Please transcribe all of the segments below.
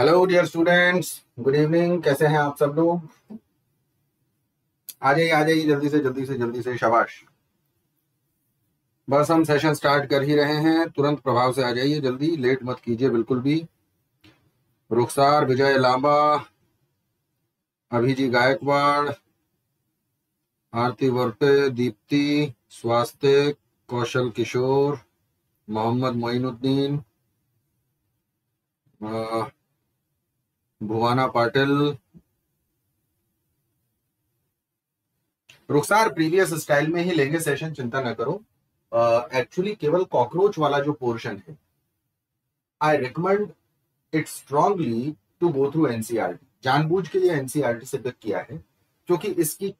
Hello dear students, good evening. कैसे हैं आप सब लोग? आ जाइए जल्दी से शाबाश। बस हम सेशन स्टार्ट कर ही रहे हैं, तुरंत प्रभाव से आ जाइए जल्दी, लेट मत कीजिए बिल्कुल भी। रुखसार, विजय लांबा, अभिजीत गायकवाड़, आरती वर्ते, दीप्ति स्वास्थ्य, कौशल किशोर, मोहम्मद मोइनुद्दीन, भुवाना पाटिल। रुखसार, प्रीवियस स्टाइल में ही लेंगे सेशन, चिंता ना करो। एक्चुअली केवल कॉकरोच वाला जो पोर्शन है, I recommend it strongly to go through NCERT. जानबूझ के लिए एनसीईआरटी से पिक किया है क्योंकि इसकी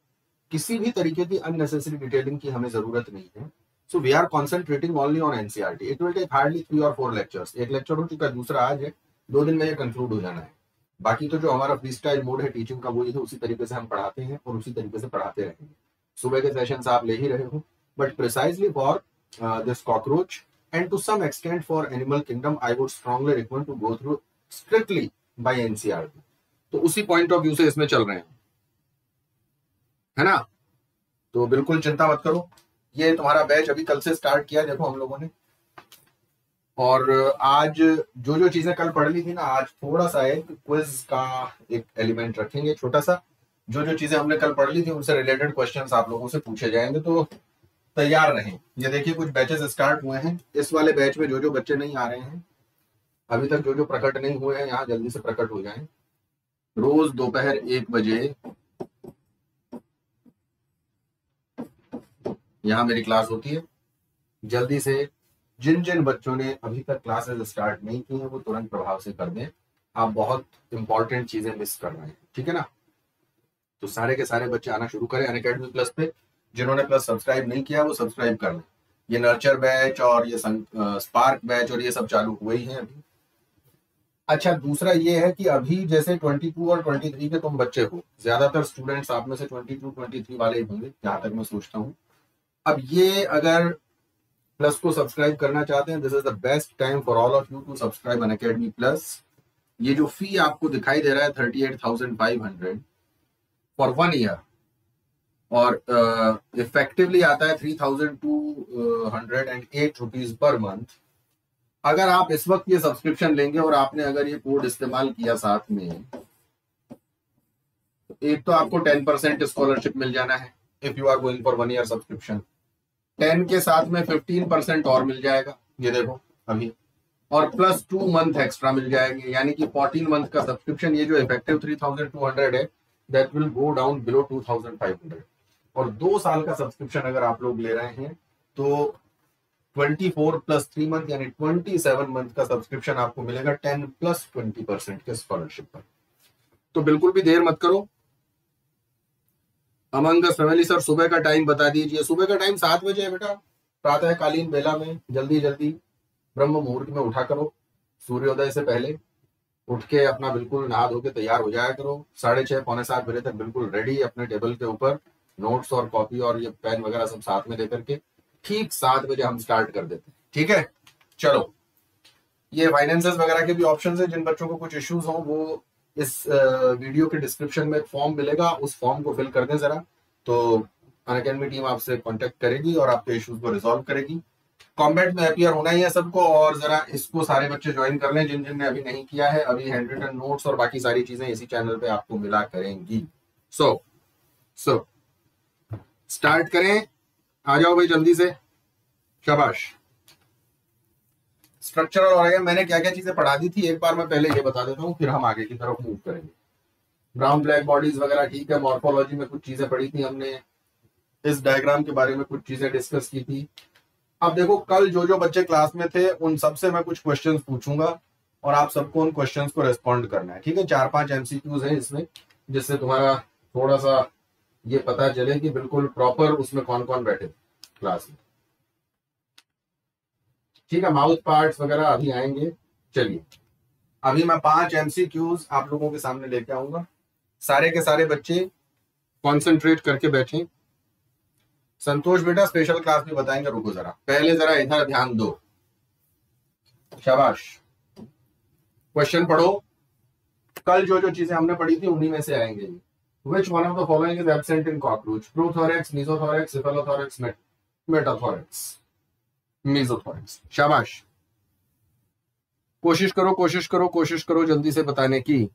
किसी भी तरीके की अननेसेसरी डिटेलिंग की हमें जरूरत नहीं है। So we are concentrating only on NCERT. It will take hardly 3 और 4 लेक्चर्स। एक लेक्चर हो चुका, दूसरा आज है, 2 दिन में ये कंक्लूड हो जाना है। बाकी तो जो हमारा फ्री स्टाइल मोड है टीचिंग का, वो ये है, उसी तरीके से हम पढ़ाते हैं और उसी तरीके से पढ़ाते रहेंगे। सुबह के सेशंस आप ले ही रहे हो, but precisely for this cockroach and to some extent for animal kingdom, I would strongly recommend to go through strictly by NCERT. तो उसी पॉइंट ऑफ व्यू से इसमें चल रहे हैं, है ना? तो बिल्कुल चिंता मत करो। ये तुम्हारा बैच अभी कल से स्टार्ट किया देखो हम लोगों ने, और आज जो जो चीजें कल पढ़ ली थी ना, आज थोड़ा सा एक क्विज का एक एलिमेंट रखेंगे छोटा सा। जो जो चीजें हमने कल पढ़ ली थी उनसे रिलेटेड क्वेश्चंस आप लोगों से पूछे जाएंगे, तो तैयार रहें। ये देखिए कुछ बैचेस स्टार्ट हुए हैं। इस वाले बैच में जो जो बच्चे नहीं आ रहे हैं अभी तक, जो जो प्रकट नहीं हुए हैं, यहाँ जल्दी से प्रकट हो जाए। रोज दोपहर 1 बजे यहाँ मेरी क्लास होती है। जल्दी से जिन जिन बच्चों ने अभी तक क्लासेस स्टार्ट नहीं की हैं वो तुरंत प्रभाव से कर दें। आप बहुत इंपॉर्टेंट चीजें मिस कर रहे हैं, ठीक है ना? तो सारे के सारे बच्चे आना शुरू करें अनअकैडमी प्लस पे। जिन्होंने प्लस सब्सक्राइब नहीं किया वो सब्सक्राइब कर लें। ये नर्चर बैच और ये स्पार्क बैच और ये सब चालू हुए ही हैं अभी। अच्छा, दूसरा ये है कि अभी जैसे 22 और 23 के तुम बच्चे हो, ज्यादातर स्टूडेंट्स आप में से 22, 23 वाले ही होंगे जहां तक मैं सोचता हूँ। अब ये अगर प्लस को सब्सक्राइब करना चाहते हैं, this is the best time for all of you to subscribe Unacademy plus. ये जो फी आपको दिखाई दे रहा है 38,500 फॉर 1 ईयर, और इफेक्टिवली आता है 3,208 रुपीज पर मंथ। अगर आप इस वक्त ये सब्सक्रिप्शन लेंगे और आपने अगर ये कोड इस्तेमाल किया साथ में, एक तो आपको 10% स्कॉलरशिप मिल जाना है if you are going for 1 year subscription. 10 के साथ में 15% और मिल जाएगा, ये देखो अभी, और प्लस 2 मंथ एक्स्ट्रा मिल जाएंगे, यानी कि 14 मंथ का सब्सक्रिप्शन। ये जो इफेक्टिव 3,200 है, that will go down below 2,500। और 2 साल का सब्सक्रिप्शन अगर आप लोग ले रहे हैं तो 24 + 3 मंथ यानी 27 मंथ का सब्सक्रिप्शन आपको मिलेगा 10 + 20% के स्कॉलरशिप पर। तो बिल्कुल भी देर मत करो। अमंगा फैमिली सर, सुबह का टाइम बता दीजिए। सुबह का टाइम 7 बजे है बेटा, प्रातःकालीन बेला में। जल्दी जल्दी ब्रह्म मुहूर्त में उठा करो, सूर्योदय से पहले उठ के अपना बिल्कुल नहा धो के तैयार हो जाया करो। 6:30, 6:45 बजे तक बिल्कुल रेडी, अपने टेबल के ऊपर नोट्स और कॉपी और ये पेन वगैरह सब साथ में लेकर के। ठीक 7 बजे हम स्टार्ट कर देते हैं, ठीक है? चलो, ये फाइनेंसेस वगैरह के भी ऑप्शन है। जिन बच्चों को कुछ इश्यूज हो वो इस वीडियो के डिस्क्रिप्शन में एक फॉर्म मिलेगा, उस फॉर्म को फिल कर दें जरा, तो अनअकैडमी टीम आपसे कांटेक्ट करेगी और आपके इश्यूज को रिजॉल्व करेगी। कॉम्बैट में अपियर होना ही है सबको, और जरा इसको सारे बच्चे ज्वाइन कर लें जिन जिन ने अभी नहीं किया है। अभी हैंड रिटन नोट्स और बाकी सारी चीजें इसी चैनल पे आपको मिला करेंगी। सो स्टार्ट करें। आ जाओ भाई जल्दी से, शाबाश। स्ट्रक्चर और मैंने क्या क्या चीजें पढ़ा दी थी एक बार मैं पहले ये बता देता हूँ, फिर हम आगे की तरफ मूव करेंगे। ब्राउन ब्लैक बॉडीज वगैरह ठीक है। मॉर्फोलॉजी में कुछ चीजें पढ़ी थी हमने, इस डायग्राम के बारे में कुछ चीजें डिस्कस की थी। अब देखो, कल जो जो बच्चे क्लास में थे उन सबसे मैं कुछ क्वेश्चंस पूछूंगा और आप सबको उन क्वेश्चंस को रेस्पॉन्ड करना है, ठीक है? 4-5 एमसीक्यूज है इसमें, जिससे तुम्हारा थोड़ा सा ये पता चले कि बिल्कुल प्रॉपर उसमें कौन कौन बैठे क्लास में, ठीक है? माउथ पार्ट्स वगैरह अभी आएंगे। चलिए, अभी मैं 5 MCQs आप लोगों के सामने लेके आऊंगा। सारे के सारे बच्चे कॉन्सेंट्रेट करके बैठें। संतोष बेटा स्पेशल क्लास में बताएंगे, रुको जरा, पहले जरा इधर ध्यान दो, शाबाश। क्वेश्चन पढ़ो, कल जो जो चीजें हमने पढ़ी थी उन्हीं में से आएंगे। Which one of the following is absent in cockroach? Prothorax, mesothorax, cephalothorax, metathorax, mesothorax. शाबाश, कोशिश करो कोशिश करो कोशिश करो जल्दी से बताने की।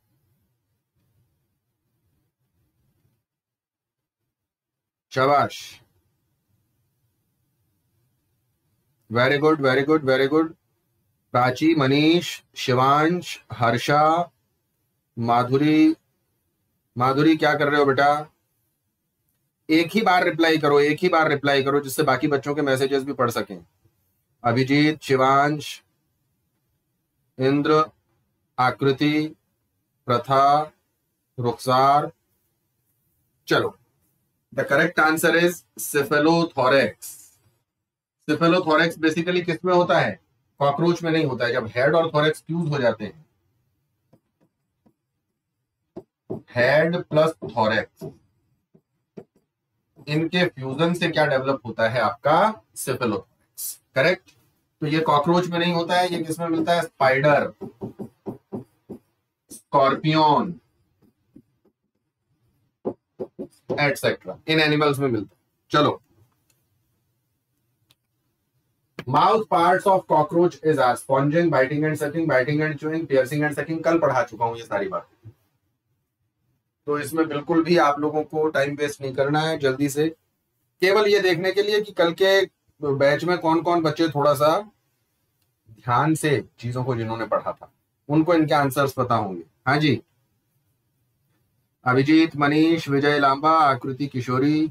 शाबाश, very good very good very good. Prachi, Manish, Shivansh, Harsha, Madhuri. Madhuri क्या कर रहे हो बेटा? एक ही बार रिप्लाई करो, एक ही बार रिप्लाई करो, जिससे बाकी बच्चों के मैसेजेस भी पढ़ सकें। अभिजीत, शिवांश, इंद्र, आकृति, प्रथा, रुखसार। चलो, the correct answer is cephalothorax. Cephalothorax basically किस में होता है? कॉकरोच में नहीं होता है। जब हेड और थोरैक्स फ्यूज हो जाते हैं, हेड प्लस थोरैक्स, इनके फ्यूजन से क्या डेवलप होता है आपका? सेफेलोथोरैक्स। करेक्ट। तो ये कॉकरोच में नहीं होता है, ये किसमें मिलता है? स्पाइडर, स्कॉर्पियन एटसेट्रा, इन एनिमल्स में मिलता है। चलो, mouth parts of cockroach is are sponging, biting and sucking, biting and chewing, piercing and sucking. कल पढ़ा चुका हूं ये सारी बातें, तो इसमें बिल्कुल भी आप लोगों को टाइम वेस्ट नहीं करना है। जल्दी से, केवल ये देखने के लिए कि कल के बैच में कौन कौन बच्चे थोड़ा सा ध्यान से चीजों को, जिन्होंने पढ़ा था उनको इनके आंसर्स पता होंगे। हाँ जी, अभिजीत, मनीष, विजय लांबा, आकृति किशोरी,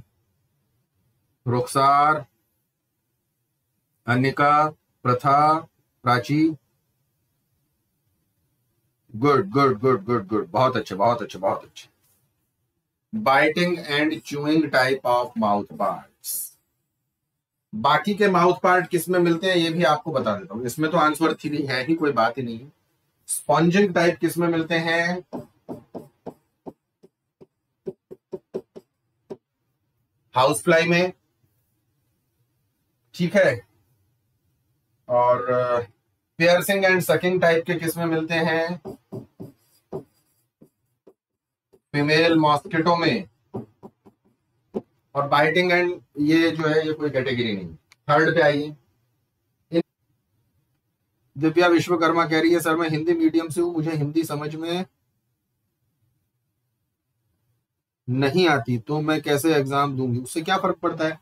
Rukhsar, Anika, Pratha, Prachi. Good good good good good, बहुत अच्छे बहुत अच्छे बहुत अच्छे। Biting and chewing type of mouth parts. बाकी के माउथ पार्ट किसमें मिलते हैं ये भी आपको बता देता हूं। इसमें तो आंसर थी नहीं है ही, कोई बात ही नहीं है। स्पॉन्जिंग टाइप किसमें मिलते हैं? हाउस फ्लाई में, ठीक है। और पियर्सिंग एंड सकिंग टाइप के किसमें मिलते हैं? फीमेल मॉस्किटो में। और बाइटिंग एंड, ये जो है ये कोई कैटेगरी नहीं। थर्ड पे आइए। दिव्या विश्वकर्मा कह रही है सर मैं हिंदी मीडियम से हूं, मुझे हिंदी समझ में नहीं आती, तो मैं कैसे एग्जाम दूंगी? उससे क्या फर्क पड़ता है?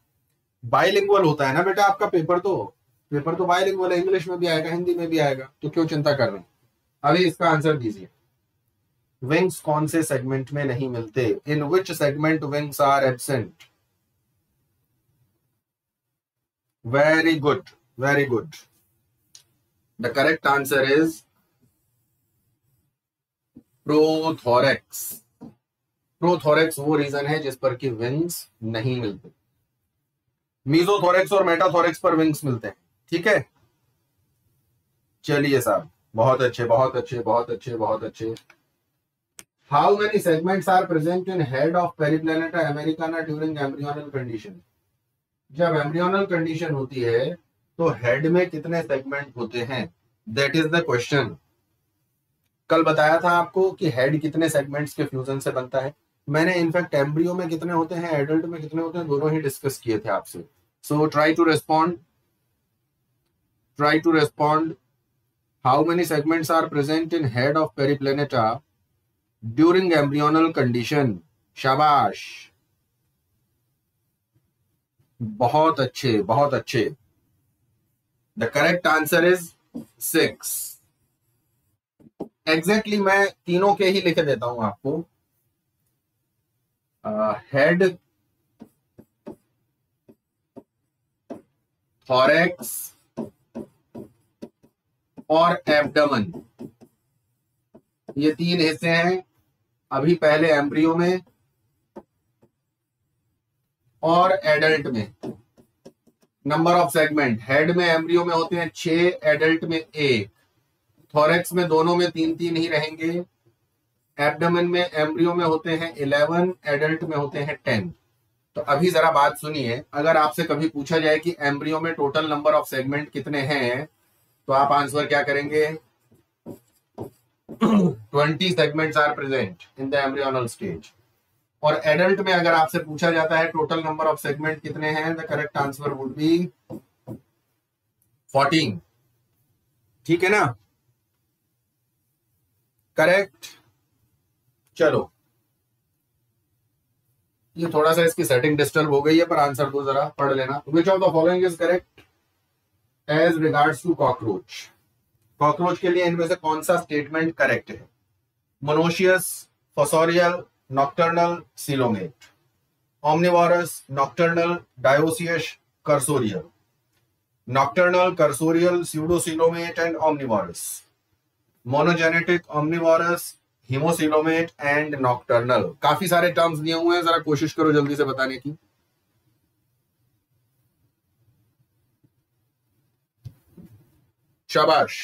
बाइलिंगुअल होता है ना बेटा आपका पेपर, तो बाइलिंगुअल है, इंग्लिश में भी आएगा हिंदी में भी आएगा, तो क्यों चिंता कर रहे हैं? अभी इसका आंसर दीजिए। विंग्स कौन से सेगमेंट में नहीं मिलते? In which segment wings are absent? Very good very good. The correct answer is prothorax. Prothorax वो रीजन है जिस पर कि विंग्स नहीं मिलते। मीजोथोरैक्स और मेटाथोरैक्स पर विंग्स मिलते हैं, ठीक है। चलिए साहब, बहुत अच्छे बहुत अच्छे बहुत अच्छे बहुत अच्छे। How many segments are present in head of Periplaneta americana during embryonal condition? जब एम्ब्रियोनल कंडीशन होती है तो हेड में कितने सेगमेंट होते हैं? That is the question. कल बताया था आपको कि हेड कितने सेगमेंट्स के फ्यूजन से बनता है। मैंने इनफैक्ट एम्ब्रियो में कितने होते हैं, एडल्ट में कितने होते हैं, दोनों ही डिस्कस किए थे आपसे। So try to respond. How many segments are present in head of Periplaneta during embryonal condition? शाबाश, बहुत अच्छे बहुत अच्छे। The correct answer is 6। Exactly मैं तीनों के ही लिख देता हूं आपको। हेड, थोरैक्स और एब्डोमेन, ये तीन हिस्से हैं। अभी पहले एम्ब्रियो में और एडल्ट में। नंबर ऑफ सेगमेंट हेड में एम्ब्रियो में होते हैं 6, एडल्ट में 1, थोरैक्स में दोनों में 3-3 ही रहेंगे, एब्डोमेन में एम्ब्रियो में होते हैं 11, एडल्ट में होते हैं 10। तो अभी जरा बात सुनिए, अगर आपसे कभी पूछा जाए कि एम्ब्रियो में टोटल नंबर ऑफ सेगमेंट कितने हैं, तो आप आंसर क्या करेंगे? 20 segments are present in the embryonal stage. और एडल्ट में अगर आपसे पूछा जाता है टोटल नंबर ऑफ सेगमेंट कितने हैं, the correct answer would be 14। ठीक है ना, करेक्ट। चलो ये थोड़ा सा इसकी सेटिंग डिस्टर्ब हो गई है, पर आंसर को जरा पढ़ लेना। Which of the following is correct as regards to cockroach? Cockroach के लिए इनमें से कौन सा स्टेटमेंट करेक्ट है? Monoecious, fossorial, nocturnal, coelomate. Omnivorous, nocturnal, dioecious, cursorial. Nocturnal, cursorial, pseudocoelomate and omnivorous. Monogenetic, omnivorous, haemocoelomate and nocturnal. काफी सारे terms दिए हुए हैं, जरा कोशिश करो जल्दी से बताने की। शाबाश।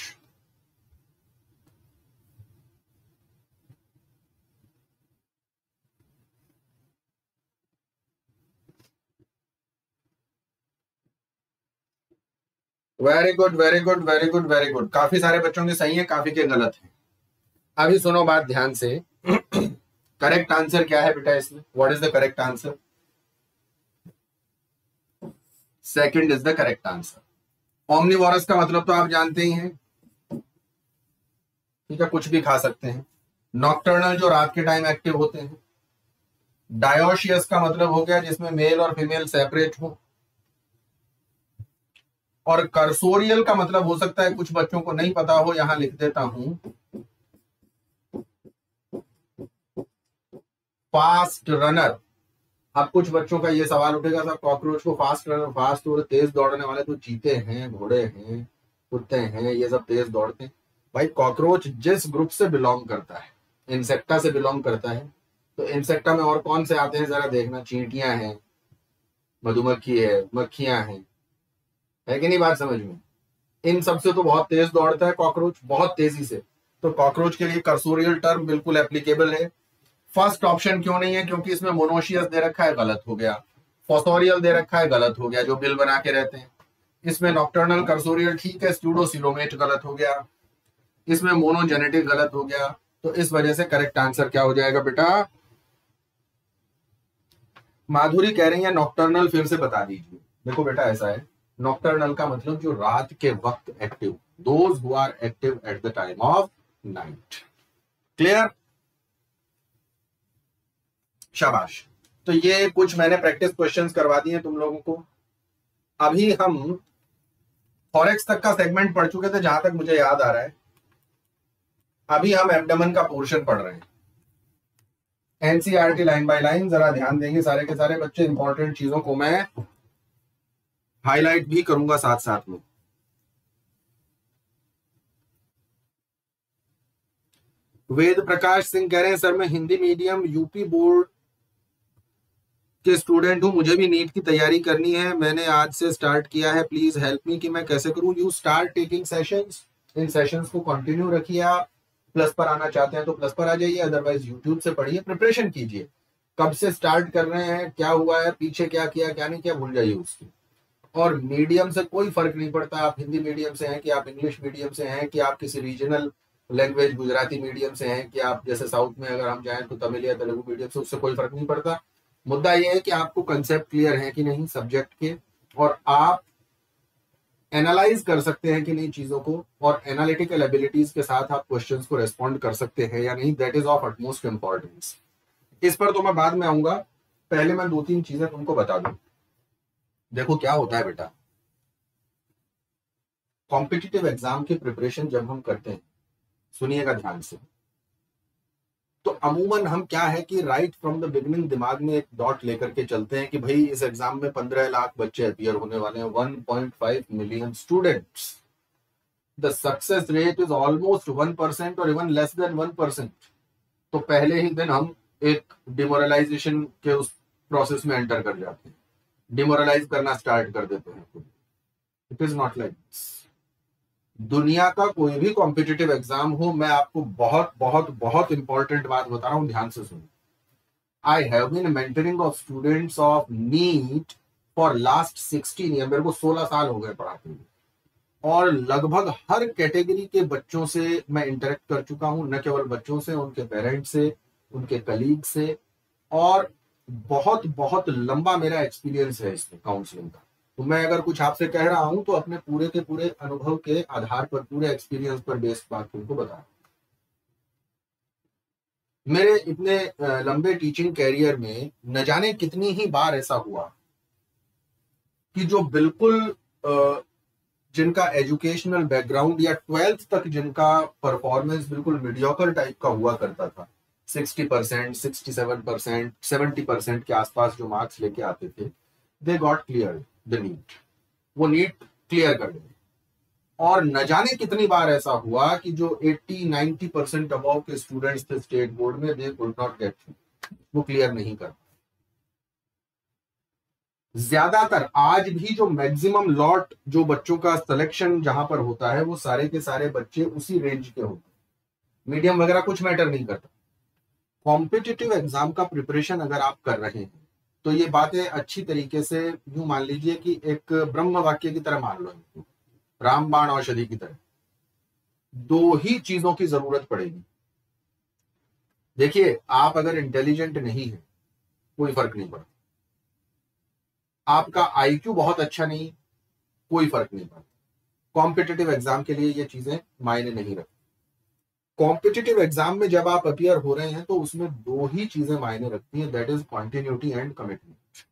Very good very good very good very good. काफी सारे बच्चों के सही है, काफी के गलत है। अभी सुनो बात ध्यान से, करेक्ट आंसर क्या है बेटा इसमें? What is the correct answer? Second is the correct answer. Omnivorous का मतलब तो आप जानते ही हैं, ठीक है, कुछ भी खा सकते हैं। नॉक्टर्नल जो रात के टाइम एक्टिव होते हैं। डायोशियस का मतलब हो गया जिसमें मेल और फीमेल सेपरेट हो। और कर्सोरियल का मतलब हो सकता है कुछ बच्चों को नहीं पता हो, यहां लिख देता हूं फास्ट रनर। अब कुछ बच्चों का ये सवाल उठेगा सर कॉकरोच को फास्ट रनर, फास्ट और तेज दौड़ने वाले तो चीते हैं, घोड़े हैं, कुत्ते हैं, ये सब तेज दौड़ते हैं। भाई कॉकरोच जिस ग्रुप से बिलोंग करता है, इंसेक्टा से बिलोंग करता है, तो इंसेक्टा में और कौन से आते हैं जरा देखना। चींटियां हैं, मधुमक्खी है, मक्खियां हैं कि नहीं, बात समझ में? इन सबसे तो बहुत तेज दौड़ता है कॉकरोच, बहुत तेजी से। तो कॉकरोच के लिए कर्सोरियल टर्म बिल्कुल एप्लीकेबल है। फर्स्ट ऑप्शन क्यों नहीं है? क्योंकि इसमें मोनोशियस दे रखा है, गलत हो गया। फॉसोरियल दे रखा है, गलत हो गया, जो बिल बना के रहते हैं। इसमें नॉक्टर्नल, कर्सोरियल ठीक है, स्यूडोसिलोमेट गलत हो गया, इसमें मोनोजेनेटिक गलत हो गया। तो इस वजह से करेक्ट आंसर क्या हो जाएगा बेटा? माधुरी कह रही है नॉक्टर्नल, फिर से बता दीजिए। देखो बेटा ऐसा है, नॉक्टर्नल का मतलब जो रात के वक्त active, those who are active at the time of night. Clear? शाबाश। तो ये कुछ मैंने प्रैक्टिस क्वेश्चंस करवा दिए तुम लोगों को। अभी हम फॉरेक्स तक का सेगमेंट पढ़ चुके थे जहां तक मुझे याद आ रहा है। अभी हम एब्डोमेन का पोर्शन पढ़ रहे हैं, एनसीईआरटी लाइन बाय लाइन। जरा ध्यान देंगे सारे के सारे बच्चे, इंपॉर्टेंट चीजों को मैं हाईलाइट भी करूंगा साथ साथ में। वेद प्रकाश सिंह कह रहे हैं सर मैं हिंदी मीडियम यूपी बोर्ड के स्टूडेंट हूं, मुझे भी नीट की तैयारी करनी है, मैंने आज से स्टार्ट किया है, प्लीज हेल्प मी कि मैं कैसे करूं। यू स्टार्ट टेकिंग सेशंस, इन सेशंस को कंटिन्यू रखिए आप। प्लस पर आना चाहते हैं तो प्लस पर आ जाइए, अदरवाइज यूट्यूब से पढ़िए, प्रिपरेशन कीजिए। कब से स्टार्ट कर रहे हैं, क्या हुआ है, पीछे क्या किया क्या नहीं किया, भूल जाइए उसकी। और मीडियम से कोई फर्क नहीं पड़ता, आप हिंदी मीडियम से हैं कि आप इंग्लिश मीडियम से हैं कि आप किसी रीजनल लैंग्वेज गुजराती मीडियम से हैं कि आप, जैसे साउथ में अगर हम जाएं तो तमिल या तेलुगु मीडियम से, उससे कोई फर्क नहीं पड़ता। मुद्दा यह है कि आपको कंसेप्ट क्लियर है कि नहीं सब्जेक्ट के, और आप एनालाइज कर सकते हैं कि नहीं चीजों को, और एनालिटिकल एबिलिटीज के साथ आप क्वेश्चंस को रेस्पॉन्ड कर सकते हैं या नहीं, that is of utmost importance. इस पर तो मैं बाद में आऊंगा, पहले मैं 2-3 चीजें तुमको बता दूं। देखो क्या होता है बेटा, कॉम्पिटिटिव एग्जाम की प्रिपरेशन जब हम करते हैं, सुनिएगा ध्यान से, तो अमूमन हम क्या है कि राइट फ्रॉम द बिगिनिंग दिमाग में एक डॉट लेकर के चलते हैं कि भाई इस एग्जाम में 15 लाख बच्चे अपीयर होने वाले हैं, 1.5 million students, the success rate is almost 1% और इवन लेस देन 1%। तो पहले ही दिन हम एक डिमोरलाइजेशन के उस प्रोसेस में एंटर कर जाते हैं, डिमोरलाइज करना स्टार्ट कर देते हैं। It is not like this. दुनिया का कोई भी कॉम्पिटिटिव एग्जाम हो, मैं आपको बहुत बहुत बहुत इंपॉर्टेंट बात बता रहा हूं, ध्यान से सुनो। I have been mentoring of students of NEET for last 16 year, मेरे को 16 साल हो गए पढ़ाते हुए, और लगभग हर कैटेगरी के बच्चों से मैं इंटरेक्ट कर चुका हूं, न केवल बच्चों से, उनके पेरेंट्स से, उनके कलीग से, और बहुत बहुत लंबा मेरा एक्सपीरियंस है इसमें काउंसलिंग का। तो मैं अगर कुछ आपसे कह रहा हूं तो अपने पूरे के पूरे अनुभव के आधार पर, पूरे एक्सपीरियंस पर बेस्ड बात तुमको बता। मेरे इतने लंबे टीचिंग कैरियर में न जाने कितनी ही बार ऐसा हुआ कि जो बिल्कुल जिनका एजुकेशनल बैकग्राउंड या 12th तक जिनका परफॉर्मेंस बिल्कुल मीडियोकर टाइप का हुआ करता था, 60%, 67%, 70% के आसपास जो मार्क्स लेके आते थे, they got clear the NEET, वो नीट क्लियर कर गए। और न जाने कितनी बार ऐसा हुआ कि जो 80-90% अबव के स्टूडेंट्स थे स्टेट बोर्ड में, they could not get through, वो क्लियर नहीं कर। ज्यादातर आज भी जो मैक्सिमम लॉट जो बच्चों का सिलेक्शन जहां पर होता है वो सारे के सारे बच्चे उसी रेंज के होते हैं, मीडियम वगैरह कुछ मैटर नहीं करता। कॉम्पिटिटिव एग्जाम का प्रिपरेशन अगर आप कर रहे हैं तो ये बातें अच्छी तरीके से यूं मान लीजिए कि एक ब्रह्म वाक्य की तरह मान लो, इनको रामबाण औषधि की तरह, दो ही चीजों की जरूरत पड़ेगी। देखिए, आप अगर इंटेलिजेंट नहीं है कोई फर्क नहीं पड़ता, आपका आईक्यू बहुत अच्छा नहीं कोई फर्क नहीं पड़ता, कॉम्पिटिटिव एग्जाम के लिए ये चीजें मायने नहीं रखती। कॉम्पिटिटिव एग्जाम में जब आप अपीयर हो रहे हैं तो उसमें दो ही चीजें मायने रखती हैं, that is continuity and commitment.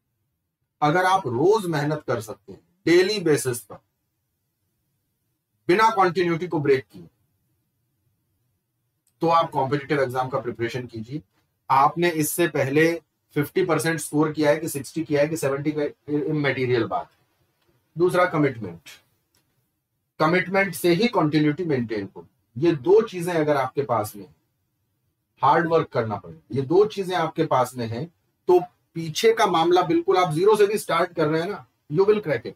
अगर आप रोज मेहनत कर सकते हैं डेली बेसिस पर बिना कंटिन्यूटी को ब्रेक किए, तो आप कॉम्पिटिटिव एग्जाम का प्रिपरेशन कीजिए। आपने इससे पहले 50% स्कोर किया है कि 60 किया है कि 70 का, इमटेरियल बात। दूसरा कमिटमेंट, कमिटमेंट से ही कंटिन्यूटी मेंटेन करो। ये दो चीजें अगर आपके पास में, हार्ड वर्क करना पड़ेगा, ये दो चीजें आपके पास में हैं तो पीछे का मामला बिल्कुल, आप जीरो से भी स्टार्ट कर रहे हैं ना, you will crack it,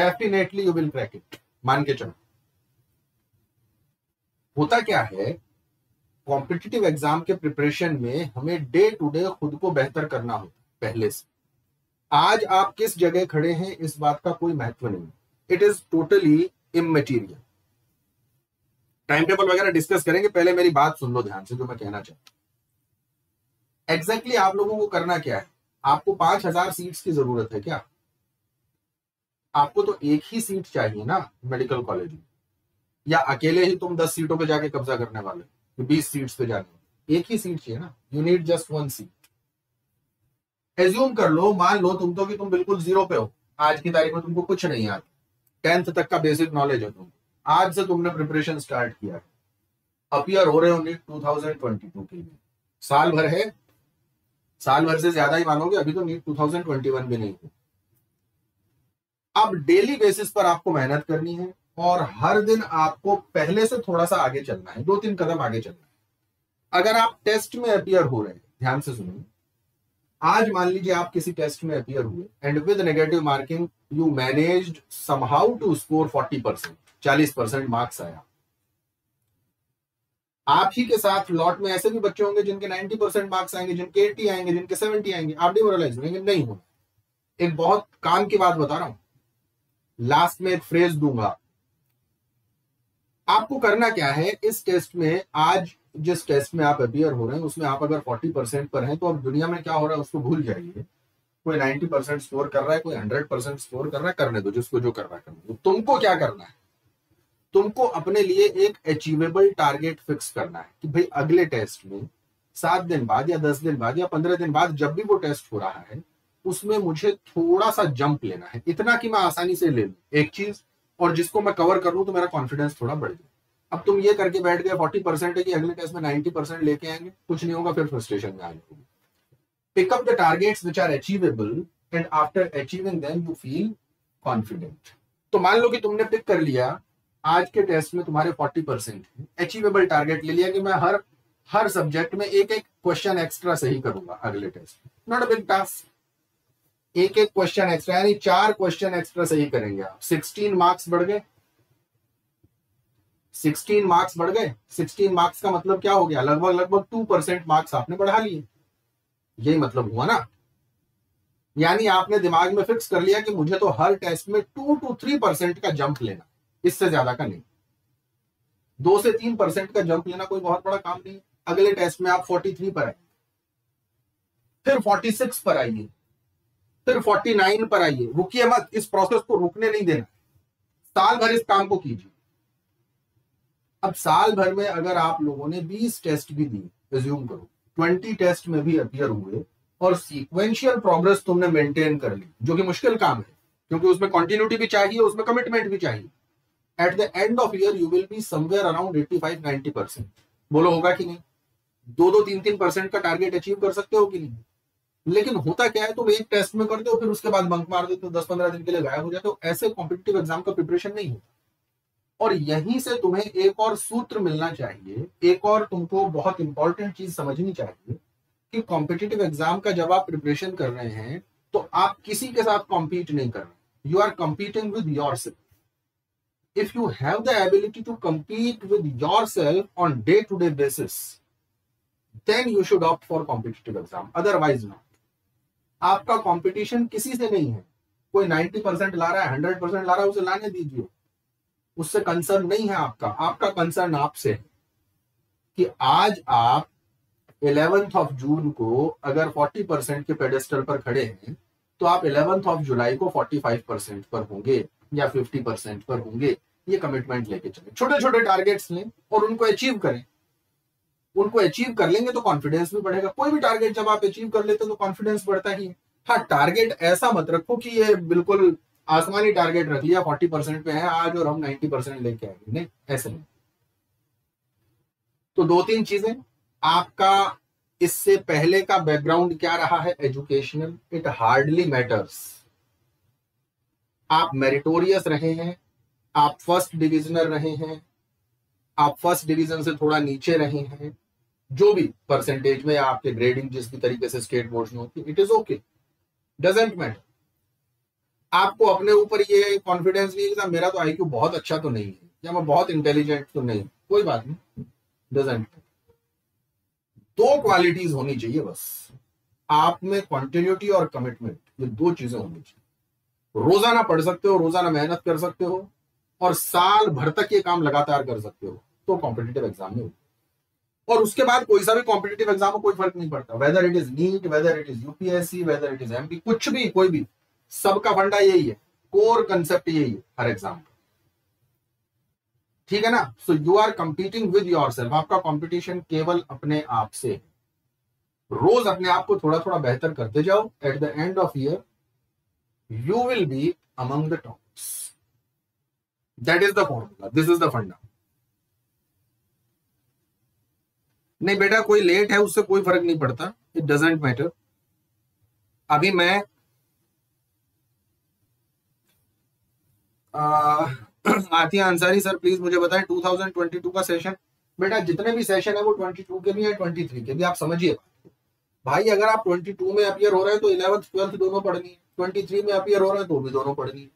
definitely you will crack it, मान के चलो। होता क्या है, कॉम्पिटिटिव एग्जाम के प्रिपरेशन में हमें डे टू डे खुद को बेहतर करना होता है पहले से। आज आप किस जगह खड़े हैं इस बात का कोई महत्व नहीं, it is totally immaterial. Time table वगैरह डिस्कस करेंगे, पहले मेरी बात सुन लो ध्यान से जो मैं कहना चाहता हूं। एग्जैक्टली आप लोगों को करना क्या है, आपको 5000 सीट्स की जरूरत है क्या? आपको तो एक ही सीट चाहिए ना मेडिकल कॉलेज में, या अकेले ही तुम 10 सीटों पर जाके कब्जा करने वाले हो, 20 सीट्स पे जाने? एक ही सीट चाहिए ना, you need just one seat. Assume कर लो, मान लो तुम तो कि तुम बिल्कुल जीरो पे हो, आज की तारीख में तुमको कुछ नहीं आता, 10th तक का बेसिक नॉलेज है तुमको, आज से तुमने प्रिपरेशन स्टार्ट किया, अपीयर हो रहे हो नीट 2022 के लिए, साल भर है, साल भर से ज्यादा ही मानोगे, अभी तो नीट 2021 भी नहीं है। अब डेली बेसिस पर आपको मेहनत करनी है और हर दिन आपको पहले से थोड़ा सा आगे चलना है, 2-3 कदम आगे चलना है। अगर आप टेस्ट में अपीयर हो रहे हैं, ध्यान से सुनिए, आज मान लीजिए आप किसी टेस्ट में अपीयर हुए and with negative marking you managed somehow to score 40%, 40% marks आया। आप ही के साथ लॉट में ऐसे भी बच्चे होंगे जिनके 90% मार्क्स आएंगे, जिनके 80 आएंगे, जिनके 70 आएंगे। आप डिमोरलाइज होंगे, नहीं हो। एक बहुत काम की बात बता रहा हूं, लास्ट में एक फ्रेज दूंगा। आपको करना क्या है, इस टेस्ट में, आज जिस टेस्ट में आप अपीयर हो रहे हैं उसमें आप अगर 40% पर हैं तो आप दुनिया में क्या हो रहा है उसको भूल जाइए। कोई 90% स्कोर कर रहा है, कोई 100% स्कोर कर रहा है, करने दो, जिसको जो कर रहा है करने दो। तुमको क्या करना है, तुमको अपने लिए एक अचीवेबल टारगेट फिक्स करना है कि भाई अगले टेस्ट में 7 दिन बाद या 10 दिन बाद या 15 दिन बाद जब भी वो टेस्ट हो रहा है उसमें मुझे थोड़ा सा जंप लेना है, इतना कि मैं आसानी से ले लूं एक चीज, और जिसको मैं कवर कर लूं तो मेरा कॉन्फिडेंस थोड़ा बढ़ जाए। अब तुम ये करके बैठ गए 40% है कि अगले टेस्ट में 90% लेके आएंगे, कुछ नहीं होगा, फिर फ्रस्ट्रेशन में आ जाओगे। Pick up the targets which are achievable and after achieving them you feel confident. तो मान लो कि तुमने पिक कर लिया, आज के टेस्ट में तुम्हारे 40% अचीवेबल टारगेट ले लिया कि मैं हर सब्जेक्ट में एक क्वेश्चन एक्स्ट्रा सही करूंगा अगले टेस्ट में। नॉट अ बिग टास्क, एक क्वेश्चन एक्स्ट्रा, यानी 4 क्वेश्चन एक्स्ट्रा सही करेंगे आप, 16 मार्क्स बढ़ गए। 16 मार्क्स बढ़ गए, 16 मार्क्स का मतलब क्या हो गया, लगभग 2% मार्क्स आपने बढ़ा लिए, यही मतलब हुआ ना। यानी आपने दिमाग में फिक्स कर लिया कि मुझे तो हर टेस्ट में 2-3% का जंप लेना, इससे ज्यादा का नहीं। 2 से 3% का जंप लेना कोई बहुत बड़ा काम नहीं। अगले टेस्ट में आप 43 पर आए, फिर 46 पर आइए, फिर 49 पर आइए। रुकिए मत, इस प्रोसेस को रुकने नहीं देना। साल भर इस काम को कीजिए। अब साल भर में अगर आप लोगों ने 20 टेस्ट भी दिए, रिज्यूम करो 20 टेस्ट में भी अपियर हुए और सीक्वेंशियल प्रोग्रेस तुमने मेंटेन कर ली, जो कि मुश्किल काम है क्योंकि उसमें कंटिन्यूटी भी चाहिए, उसमें कमिटमेंट भी चाहिए। At the end of year you will be somewhere around 85-90%। बोलो होगा कि नहीं? 2-3% का टारगेट अचीव कर सकते हो कि नहीं? लेकिन होता क्या है, तुम एक टेस्ट में करते हो, फिर उसके बाद बंक मार देते हो, 10-15 दिन के लिए गायब हो जाते हो। ऐसे कॉम्पिटिटिव एग्जाम का प्रिपरेशन नहीं होता। और यहीं से तुम्हें एक और सूत्र मिलना चाहिए, एक और तुमको बहुत इंपॉर्टेंट चीज समझनी चाहिए कि कॉम्पिटिटिव एग्जाम का जब आप प्रिपरेशन कर रहे हैं तो आप किसी के साथ कॉम्पीट नहीं कर रहे। You are competing with yourself. If you have the ability to compete with yourself on day-to-day basis, then you should opt for competitive exam. Otherwise not. आपका competition किसी से नहीं है। कोई 90% ला रहा है, 100% ला रहा है, उसे लाने दीजिए, उससे कंसर्न नहीं है आपका। आपका कंसर्न आपसे है कि आज आप 11th ऑफ जून को अगर 40% के पेडेस्टल पर खड़े हैं तो आप 11th ऑफ जुलाई को 45% पर होंगे या 50% पर होंगे। ये कमिटमेंट लेके चलें, छोटे छोटे टारगेट्स लें और उनको अचीव करें। उनको अचीव कर लेंगे तो कॉन्फिडेंस भी बढ़ेगा। कोई भी टारगेट जब आप अचीव कर लेते हो तो कॉन्फिडेंस बढ़ता ही है। हाँ, टारगेट ऐसा मत रखो कि ये बिल्कुल आसमानी टारगेट रख लिया, 40% पे है आज और हम 90% लेके आएंगे, नहीं, ऐसे नहीं। तो 2-3 चीजें, आपका इससे पहले का बैकग्राउंड क्या रहा है एजुकेशनल, इट हार्डली मैटर्स। आप मेरिटोरियस रहे हैं, आप फर्स्ट डिविजनर रहे हैं, आप फर्स्ट डिवीजन से थोड़ा नीचे रहे हैं, जो भी परसेंटेज में आपके ग्रेडिंग जिस भी तरीके से स्टेट बोर्ड में होती, it is okay, doesn't matter. आपको अपने ऊपर ये कॉन्फिडेंस नहीं है मेरा तो आईक्यू बहुत अच्छा तो नहीं है या मैं बहुत इंटेलिजेंट तो नहीं, कोई बात नहीं, डजेंट मैटर। 2 क्वालिटीज होनी चाहिए बस आप में, कंटिन्यूटी और कमिटमेंट, ये 2 चीजें होनी चाहिए। रोजाना पढ़ सकते हो, रोजाना मेहनत कर सकते हो और साल भर तक ये काम लगातार कर सकते हो तो कॉम्पिटिटिव एग्जाम में हो। और उसके बाद कोई सा भी कॉम्पिटिटिव एग्जाम हो, कोई फर्क नहीं पड़ता, whether it is NEET, whether it is UPSC, whether it is MP, कुछ भी, कोई भी, सबका फंडा यही है, कोर कंसेप्ट यही है हर एग्जाम का, ठीक है ना। So you are competing with yourself. आपका कॉम्पिटिशन केवल अपने आप से है। रोज अपने आप को थोड़ा थोड़ा बेहतर करते जाओ। At the end of year you will be among the tops. That is the formula. This is the funda. नहीं बेटा, कोई लेट है उससे कोई फर्क नहीं पड़ता, इट डजेंट मैटर। अभी मैं आतिया अंसारी सर प्लीज मुझे बताएं 2022 का सेशन। बेटा जितने भी सेशन है वो 22 के भी है, 23 के भी, आप समझिए भाई। अगर आप 22 में अपियर हो रहे हैं तो 11th 12th दोनों पढ़नी है, 23 में अपियर हो रहे हैं तो भी दोनों पढ़नी है।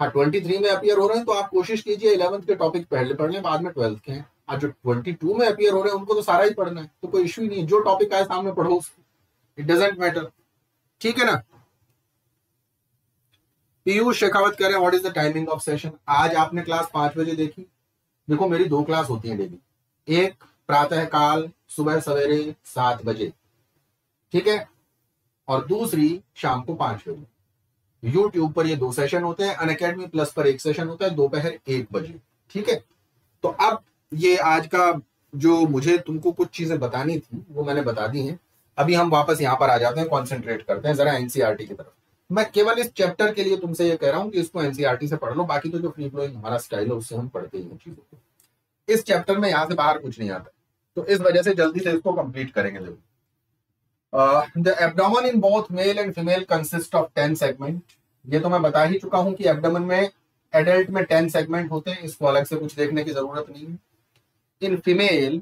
हाँ, 23 में अपियर हो रहे हैं तो आप कोशिश कीजिए 11th के टॉपिक पहले पढ़ लें, बाद में 12th के हैं। आज जो 22 में अपियर हो रहे हैं उनको तो सारा ही पढ़ना है, तो कोई इश्यू नहीं है, जो टॉपिक आए सामने पढ़ो उसको, इट डजेंट मैटर, ठीक है ना। पीयूष शेखावत कह रहे हैं what is the timing of session. आज आपने क्लास 5 बजे देखी। देखो मेरी 2 क्लास होती है डेली, एक प्रातःकाल सुबह सवेरे 7 बजे, ठीक है, और दूसरी शाम को 5 बजे। YouTube पर ये 2 सेशन होते हैं, अनअकैडमी प्लस पर एक सेशन होता है दोपहर 1 बजे, ठीक है। तो अब ये आज का जो मुझे तुमको कुछ चीजें बतानी थी वो मैंने बता दी हैं। अभी हम वापस यहाँ पर आ जाते हैं, कॉन्सेंट्रेट करते हैं जरा एनसीईआरटी की तरफ। मैं केवल इस चैप्टर के लिए तुमसे ये कह रहा हूँ कि इसको एनसीईआरटी से पढ़ लो, बाकी तो जो फ्री फ्लोइंग हमारा स्टाइल है उससे हम पढ़ते ही हैं चीजों को। इस चैप्टर में यहाँ से बाहर कुछ नहीं आता, तो इस वजह से जल्दी से इसको कंप्लीट करेंगे जरूर। The abdomen in both male and female consists of 10 segment। ये तो मैं बता ही चुका हूं कि एब्डोमेन में एडल्ट में 10 सेगमेंट होते हैं, इसको अलग से कुछ देखने की जरूरत नहीं है। In female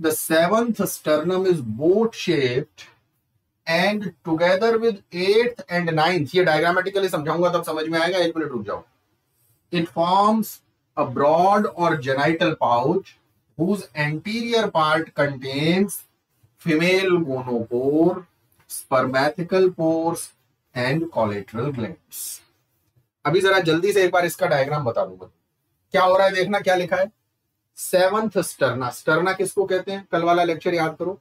the 7th sternum is boat shaped and together with 8th and 9th। ये डायग्रामेटिकली समझाऊंगा तब समझ में आएगा, 1 मिनट रुक जाओ। इट फॉर्म्स अ ब्रॉड और genital pouch whose anterior part contains female gonopore, spermathecal pores and collateral glands. अभी जरा जल्दी से एक बार इसका डायग्राम बता दूंगा। क्या हो रहा है देखना क्या लिखा है, सेवंथ स्टर्ना। स्टर्ना किसको कहते हैं, कल वाला लेक्चर याद करो,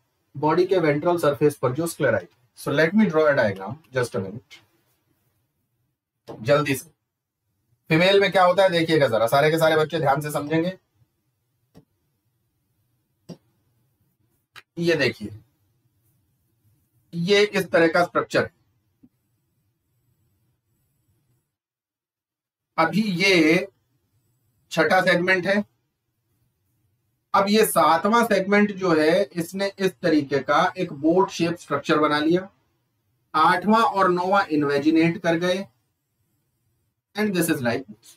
बॉडी के वेंट्रल सरफेस पर जो sclerite. So let me draw a diagram, just a minute, जल्दी से। फीमेल में क्या होता है देखिएगा जरा, सारे के सारे बच्चे ध्यान से समझेंगे। ये देखिए, ये इस तरह का स्ट्रक्चर है। अभी ये छठा सेगमेंट है, अब ये सातवां सेगमेंट जो है इसने इस तरीके का एक बोट शेप स्ट्रक्चर बना लिया। आठवां और नौवां इन्वेजिनेट कर गए and this is like this.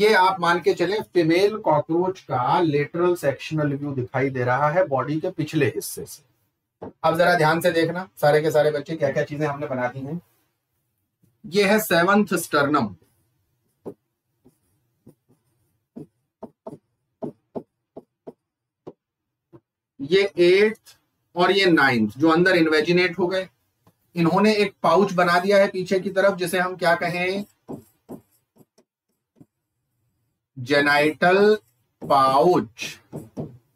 ये आप मान के चले फीमेल कॉकरोच का लेटरल सेक्शनल व्यू दिखाई दे रहा है बॉडी के पिछले हिस्से से। अब जरा ध्यान से देखना सारे के सारे बच्चे क्या क्या चीजें हमने बना दी हैं। ये है सेवंथ स्टर्नम, ये एट्थ और ये नाइन्थ जो अंदर इन्वेजिनेट हो गए। इन्होंने एक पाउच बना दिया है पीछे की तरफ जिसे हम क्या कहें, जेनाइटल पाउच।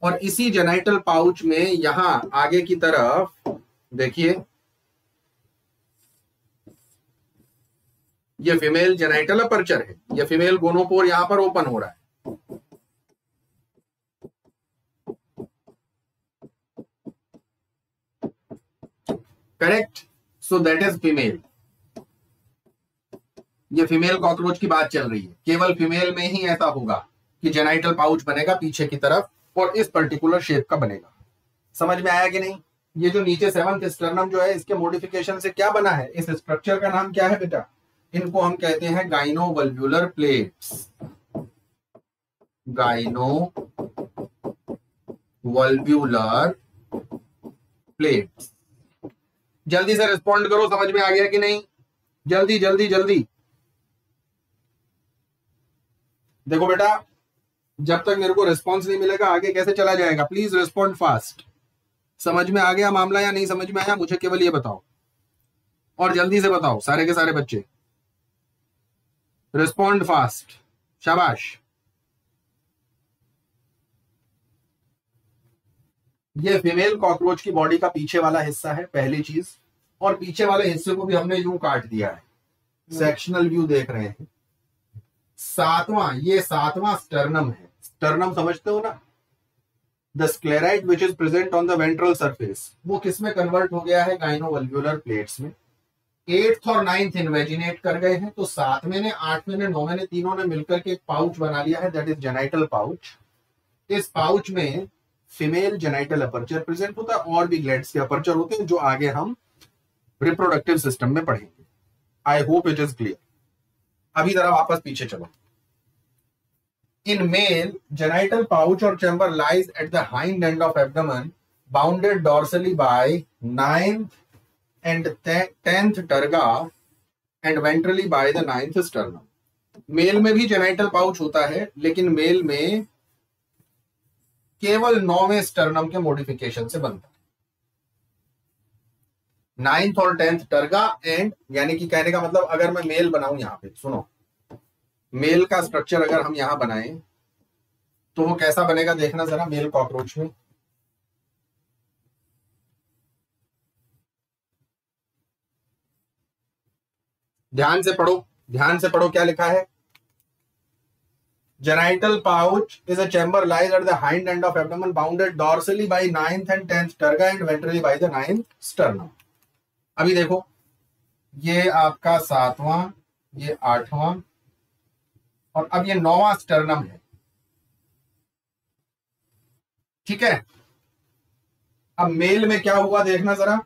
और इसी जेनाइटल पाउच में यहां आगे की तरफ देखिए, ये फीमेल जेनाइटल अपर्चर है, ये फीमेल गोनोपोर यहां पर ओपन हो रहा है। Correct, so that is female. ये फीमेल कॉकरोच की बात चल रही है, केवल फीमेल में ही ऐसा होगा कि जेनाइटल पाउच बनेगा पीछे की तरफ और इस पर्टिकुलर शेप का बनेगा। समझ में आया कि नहीं। ये जो नीचे सेवंथ स्टर्नम जो है इसके मॉडिफिकेशन से क्या बना है, इस स्ट्रक्चर का नाम क्या है बेटा, इनको हम कहते हैं गाइनोवल्व्युलर प्लेट्स, गाइनोवल्व्युलर प्लेट्स। जल्दी से रिस्पॉन्ड करो, समझ में आ गया कि नहीं, जल्दी जल्दी जल्दी। देखो बेटा, जब तक मेरे को रिस्पॉन्स नहीं मिलेगा आगे कैसे चला जाएगा, प्लीज रिस्पॉन्ड फास्ट। समझ में आ गया मामला या नहीं समझ में आया, मुझे केवल ये बताओ और जल्दी से बताओ सारे के सारे बच्चे, रिस्पॉन्ड फास्ट, शाबाश। ये फीमेल कॉकरोच की बॉडी का पीछे वाला हिस्सा है, पहली चीज। और पीछे वाले हिस्से को भी हमने यूं काट दिया है, सेक्शनल व्यू देख रहे हैं। सातवां, ये सातवां स्टर्नम है। स्टर्नम समझते हो ना, the sclerite which is present on the ventral surface, वो किसमें कन्वर्ट हो गया है, गाइनोवल्व्युलर प्लेट्स में। एट्थ और नाइन्थ इन्वेजिनेट कर गए हैं, तो सातवें ने, आठवें ने, नौवें ने, तीनों ने मिलकर के एक पाउच बना लिया है, दैट इज जेनाइटल पाउच। इस पाउच में फीमेल जेनाइटल अपर्चर प्रेजेंट होता है और भी ग्लैंड्स के अपर्चर होते हैं जो आगे हम रिप्रोडक्टिव सिस्टम में पढ़ेंगे। I hope it is clear. अभी जरा वापस पीछे चलो। In male, genital pouch or chamber lies at the hind end of abdomen, bounded dorsally by ninth and tenth terga and ventrally by the ninth sternum. Male में भी genital pouch होता है, लेकिन मेल में केवल नौवें स्टर्नम के modification से बनता है, नाइन्थ और टेंथ टर्गा एंड। यानी कि कहने का मतलब, अगर मैं मेल बनाऊं यहां पे, सुनो, मेल का स्ट्रक्चर अगर हम यहां बनाएं तो वो कैसा बनेगा देखना जरा। मेल कॉकरोच में ध्यान से पढ़ो, ध्यान से पढ़ो क्या लिखा है। Genital pouch is a chamber lies at the hind end of abdomen, bounded dorsally by ninth and tenth terga and ventrally by the ninth sternum. अभी देखो, ये आपका सातवां, ये आठवां और अब ये नौवां स्टर्नम है, ठीक है। अब मेल में क्या हुआ देखना जरा,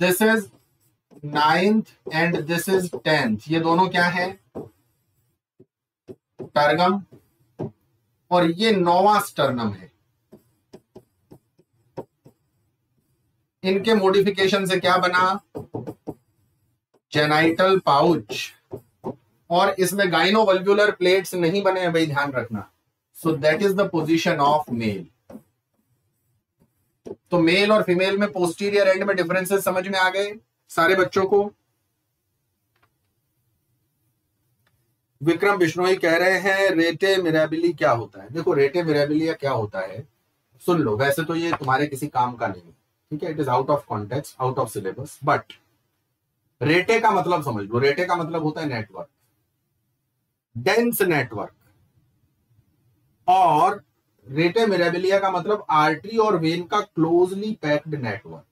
this is ninth and this is tenth, ये दोनों क्या है, टर्गम, और ये नौवां स्टर्नम है। इनके मॉडिफिकेशन से क्या बना, जेनाइटल पाउच, और इसमें गाइनोवल्व्युलर प्लेट्स नहीं बने हैं भाई, ध्यान रखना। So that is the position of male. तो मेल और फीमेल में पोस्टीरियर एंड में डिफरेंसेस समझ में आ गए सारे बच्चों को। विक्रम बिश्नोई कह रहे हैं रेटे मिराबिली क्या होता है। देखो रेटे मिराबिलिया क्या होता है सुन लो, वैसे तो ये तुम्हारे किसी काम का नहीं है, ठीक है, it is out of context, out of syllabus, but rete का मतलब समझ लो। रेटे का मतलब होता है नेटवर्क, डेंस नेटवर्क, और रेटे मिराबिलिया का मतलब आर्टरी और वेन का क्लोजली पैक्ड नेटवर्क।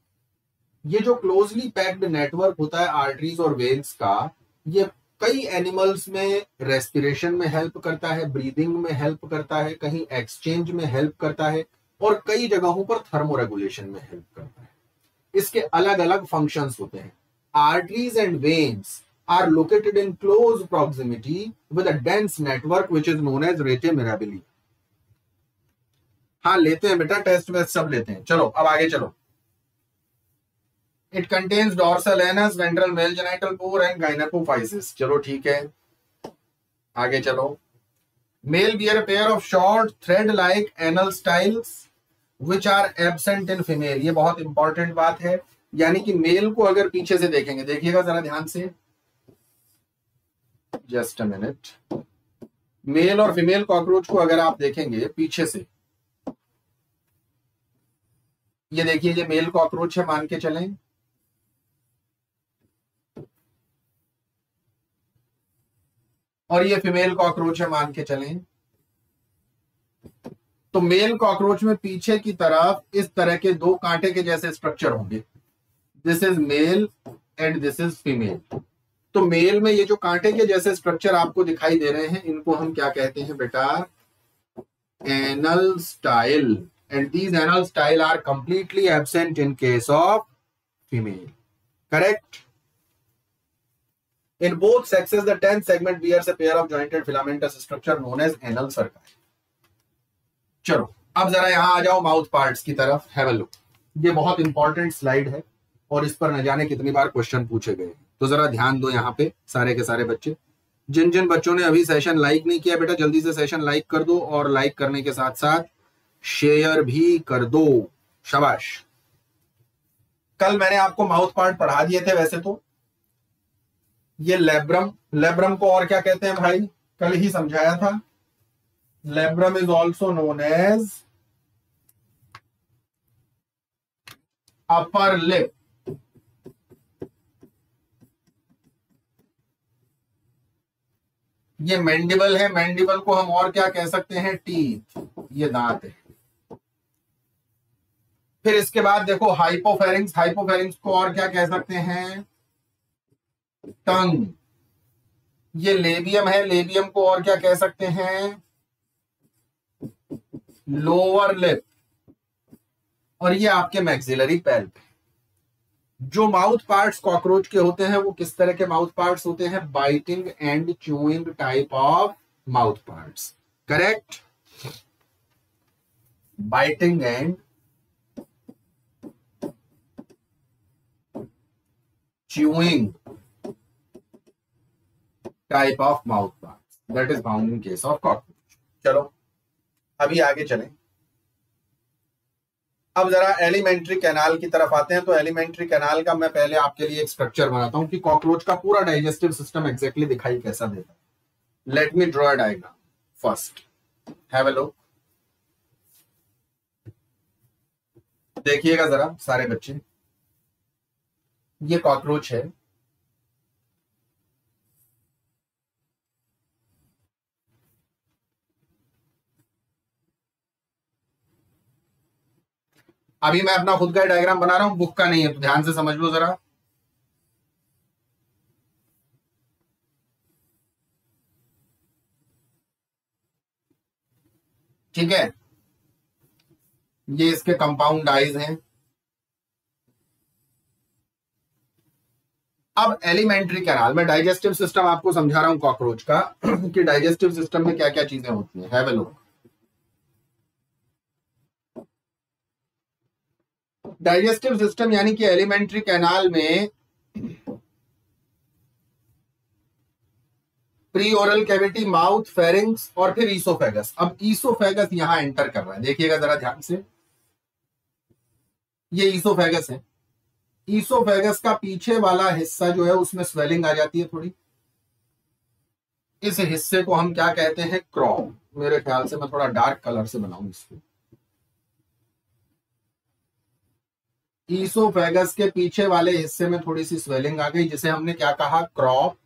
ये जो क्लोजली पैक्ड नेटवर्क होता है आर्टरीज और वेन्स का, ये कई एनिमल्स में रेस्पिरेशन में हेल्प करता है, ब्रीदिंग में हेल्प करता है, कहीं एक्सचेंज में हेल्प करता है, और कई जगहों पर थर्मोरेगुलेशन में हेल्प करता है। इसके अलग अलग फंक्शंस होते हैं। Arteries and veins are located in close proximity with a dense network which is known as rete mirabile. हाँ लेते हैं बेटा, टेस्ट वेस्ट सब लेते हैं। चलो अब आगे चलो। It contains dorsal anus, ventral male genital pore and gynapophysis. चलो ठीक है आगे चलो। Male bear a pair of short thread-like anal styles which are absent in female. ये बहुत इंपॉर्टेंट बात है, यानी कि मेल को अगर पीछे से देखेंगे, देखिएगा जरा ध्यान से, जस्ट अ मिनट, मेल और फीमेल कॉकरोच को अगर आप देखेंगे पीछे से, ये देखिए ये मेल कॉकरोच है मान के चलें, और ये फीमेल कॉकरोच है मान के चलें, तो मेल कॉकरोच में पीछे की तरफ इस तरह के दो कांटे के जैसे स्ट्रक्चर होंगे। This is male and this is female. तो मेल में ये जो कांटे के जैसे स्ट्रक्चर आपको दिखाई दे रहे हैं, इनको हम क्या कहते हैं बेटा, anal style, and these anal style are completely absent in case of female, correct? In both sexes the tenth segment bears a pair of jointed filamentous structure known as anal cerci. चलो अब जरा यहाँ आ जाओ mouth parts की तरफ, have a look. ये बहुत important slide है और इस पर न जाने कितनी बार क्वेश्चन पूछे गए, तो जरा ध्यान दो यहाँ पे सारे के सारे बच्चे। जिन जिन बच्चों ने अभी सेशन लाइक नहीं किया बेटा, जल्दी से सेशन लाइक कर दो, और लाइक करने के साथ साथ शेयर भी कर दो, शाबाश। कल मैंने आपको माउथ पार्ट पढ़ा दिए थे वैसे तो, ये लेब्रम, लेब्रम को और क्या कहते हैं भाई, कल ही समझाया था। Labrum is also known as upper lip, ये मैंडिबल है, मैंडिबल को हम और क्या कह सकते हैं, टीथ, ये दांत है। फिर इसके बाद देखो हाइपोफेरिंग्स, हाइपोफेरिंग्स को और क्या कह सकते हैं, टंग, ये लेबियम है, लेबियम को और क्या कह सकते हैं, लोअर लिप, और ये आपके मैक्सिलरी पैल्प। जो माउथ पार्ट्स कॉकरोच के होते हैं वो किस तरह के माउथ पार्ट्स होते हैं, biting and chewing type of mouth parts, correct, biting and chewing type of mouth parts, that is found in case of cockroach. चलो अभी आगे चलें। अब जरा एलिमेंट्री कैनाल की तरफ आते हैं। तो एलिमेंट्री कैनाल का मैं पहले आपके लिए एक स्ट्रक्चर बनाता हूं कि कॉकरोच का पूरा डाइजेस्टिव सिस्टम एग्जैक्टली दिखाई कैसा देता है। Let me draw a diagram first, have a look. देखिएगा जरा सारे बच्चे, ये कॉकरोच है, अभी मैं अपना खुद का डायग्राम बना रहा हूं, बुक का नहीं है, तो ध्यान से समझ लो जरा। ठीक है, ये इसके कंपाउंड आइज हैं। अब एलिमेंट्री कैनाल में डाइजेस्टिव सिस्टम आपको समझा रहा हूं कॉकरोच का कि डाइजेस्टिव सिस्टम में क्या क्या चीजें होती हैं। Have a look. Digestive system यानी कि एलिमेंट्री कैनाल में pre oral cavity, mouth, pharynx और फिर ईसोफेगस। अब ईसोफेगस यहां एंटर कर रहा है, देखिएगा जरा ध्यान से, ये ईसोफेगस है। ईसोफेगस का पीछे वाला हिस्सा जो है उसमें स्वेलिंग आ जाती है थोड़ी, इस हिस्से को हम क्या कहते हैं? क्रॉप। मेरे ख्याल से मैं थोड़ा डार्क कलर से बनाऊं इसको। ईसोफेगस के पीछे वाले हिस्से में थोड़ी सी स्वेलिंग आ गई, जिसे हमने क्या कहा? क्रॉप।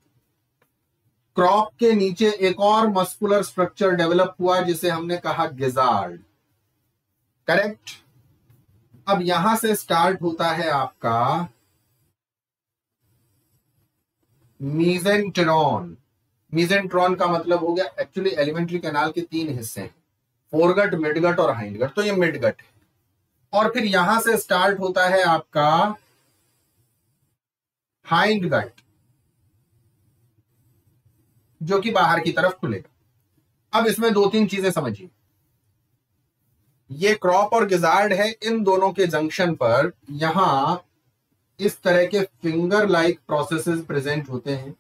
क्रॉप के नीचे एक और मस्कुलर स्ट्रक्चर डेवलप हुआ जिसे हमने कहा गिजार्ड। करेक्ट। अब यहां से स्टार्ट होता है आपका मीजेंट्रॉन। मीजेंट्रॉन का मतलब हो गया एक्चुअली एलिमेंट्री कैनाल के तीन हिस्से हैं, फोरगट, मिडगट और हाइंडगट। तो ये मिडगट है। और फिर यहां से स्टार्ट होता है आपका हाइंडगट जो कि बाहर की तरफ खुलेगा। अब इसमें दो तीन चीजें समझिए। ये क्रॉप और गिजार्ड है, इन दोनों के जंक्शन पर यहां इस तरह के फिंगर लाइक प्रोसेसेस प्रेजेंट होते हैं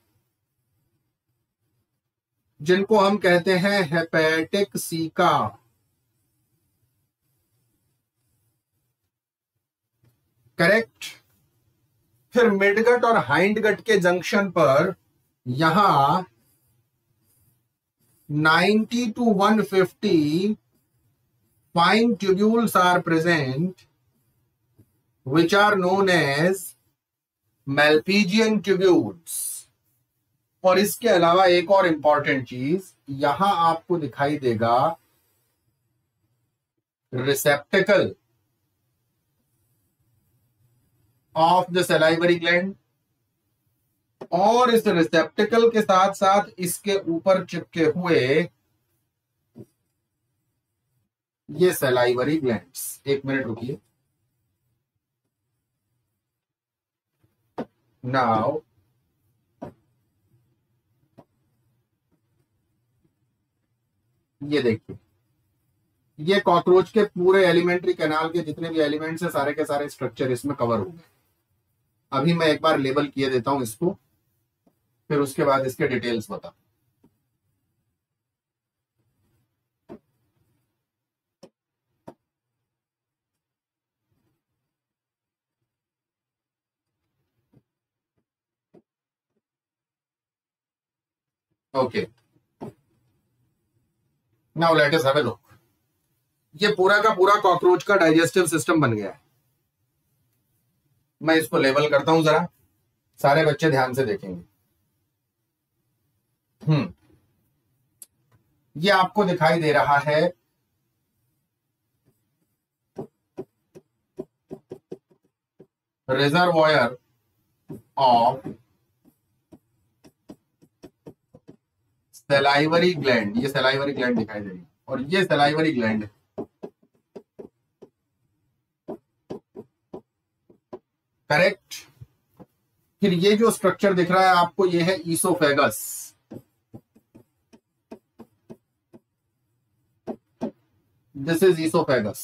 जिनको हम कहते हैं हेपेटिक सीका। करेक्ट। फिर मिडगट और हाइंडगट के जंक्शन पर यहां 90 to 150 fine tubules are present which are known as Malpighian tubules। और इसके अलावा एक और इंपॉर्टेंट चीज, यहां आपको दिखाई देगा receptacle of the salivary gland, और इस रिसेप्टेकल के साथ साथ इसके ऊपर चिपके हुए ये सलाइवरी ग्लैंड्स। एक मिनट रुकिए। नाउ ये देखिए, ये कॉकरोच के पूरे एलिमेंट्री कैनाल के जितने भी एलिमेंट्स हैं सारे के सारे स्ट्रक्चर इसमें कवर हो गए। अभी मैं एक बार लेबल किए देता हूं इसको, फिर उसके बाद इसके डिटेल्स बता। Okay, now let us have a look. ये पूरा का पूरा कॉकरोच का डाइजेस्टिव सिस्टम बन गया है। मैं इसको लेबल करता हूं, जरा सारे बच्चे ध्यान से देखेंगे। ये आपको दिखाई दे रहा है रिजर्वॉयर ऑफ सलाइवरी ग्लैंड। ये सलाइवरी ग्लैंड दिखाई दे रही है और ये सलाइवरी ग्लैंड है। करेक्ट। फिर ये जो स्ट्रक्चर दिख रहा है आपको, ये है oesophagus. This is oesophagus.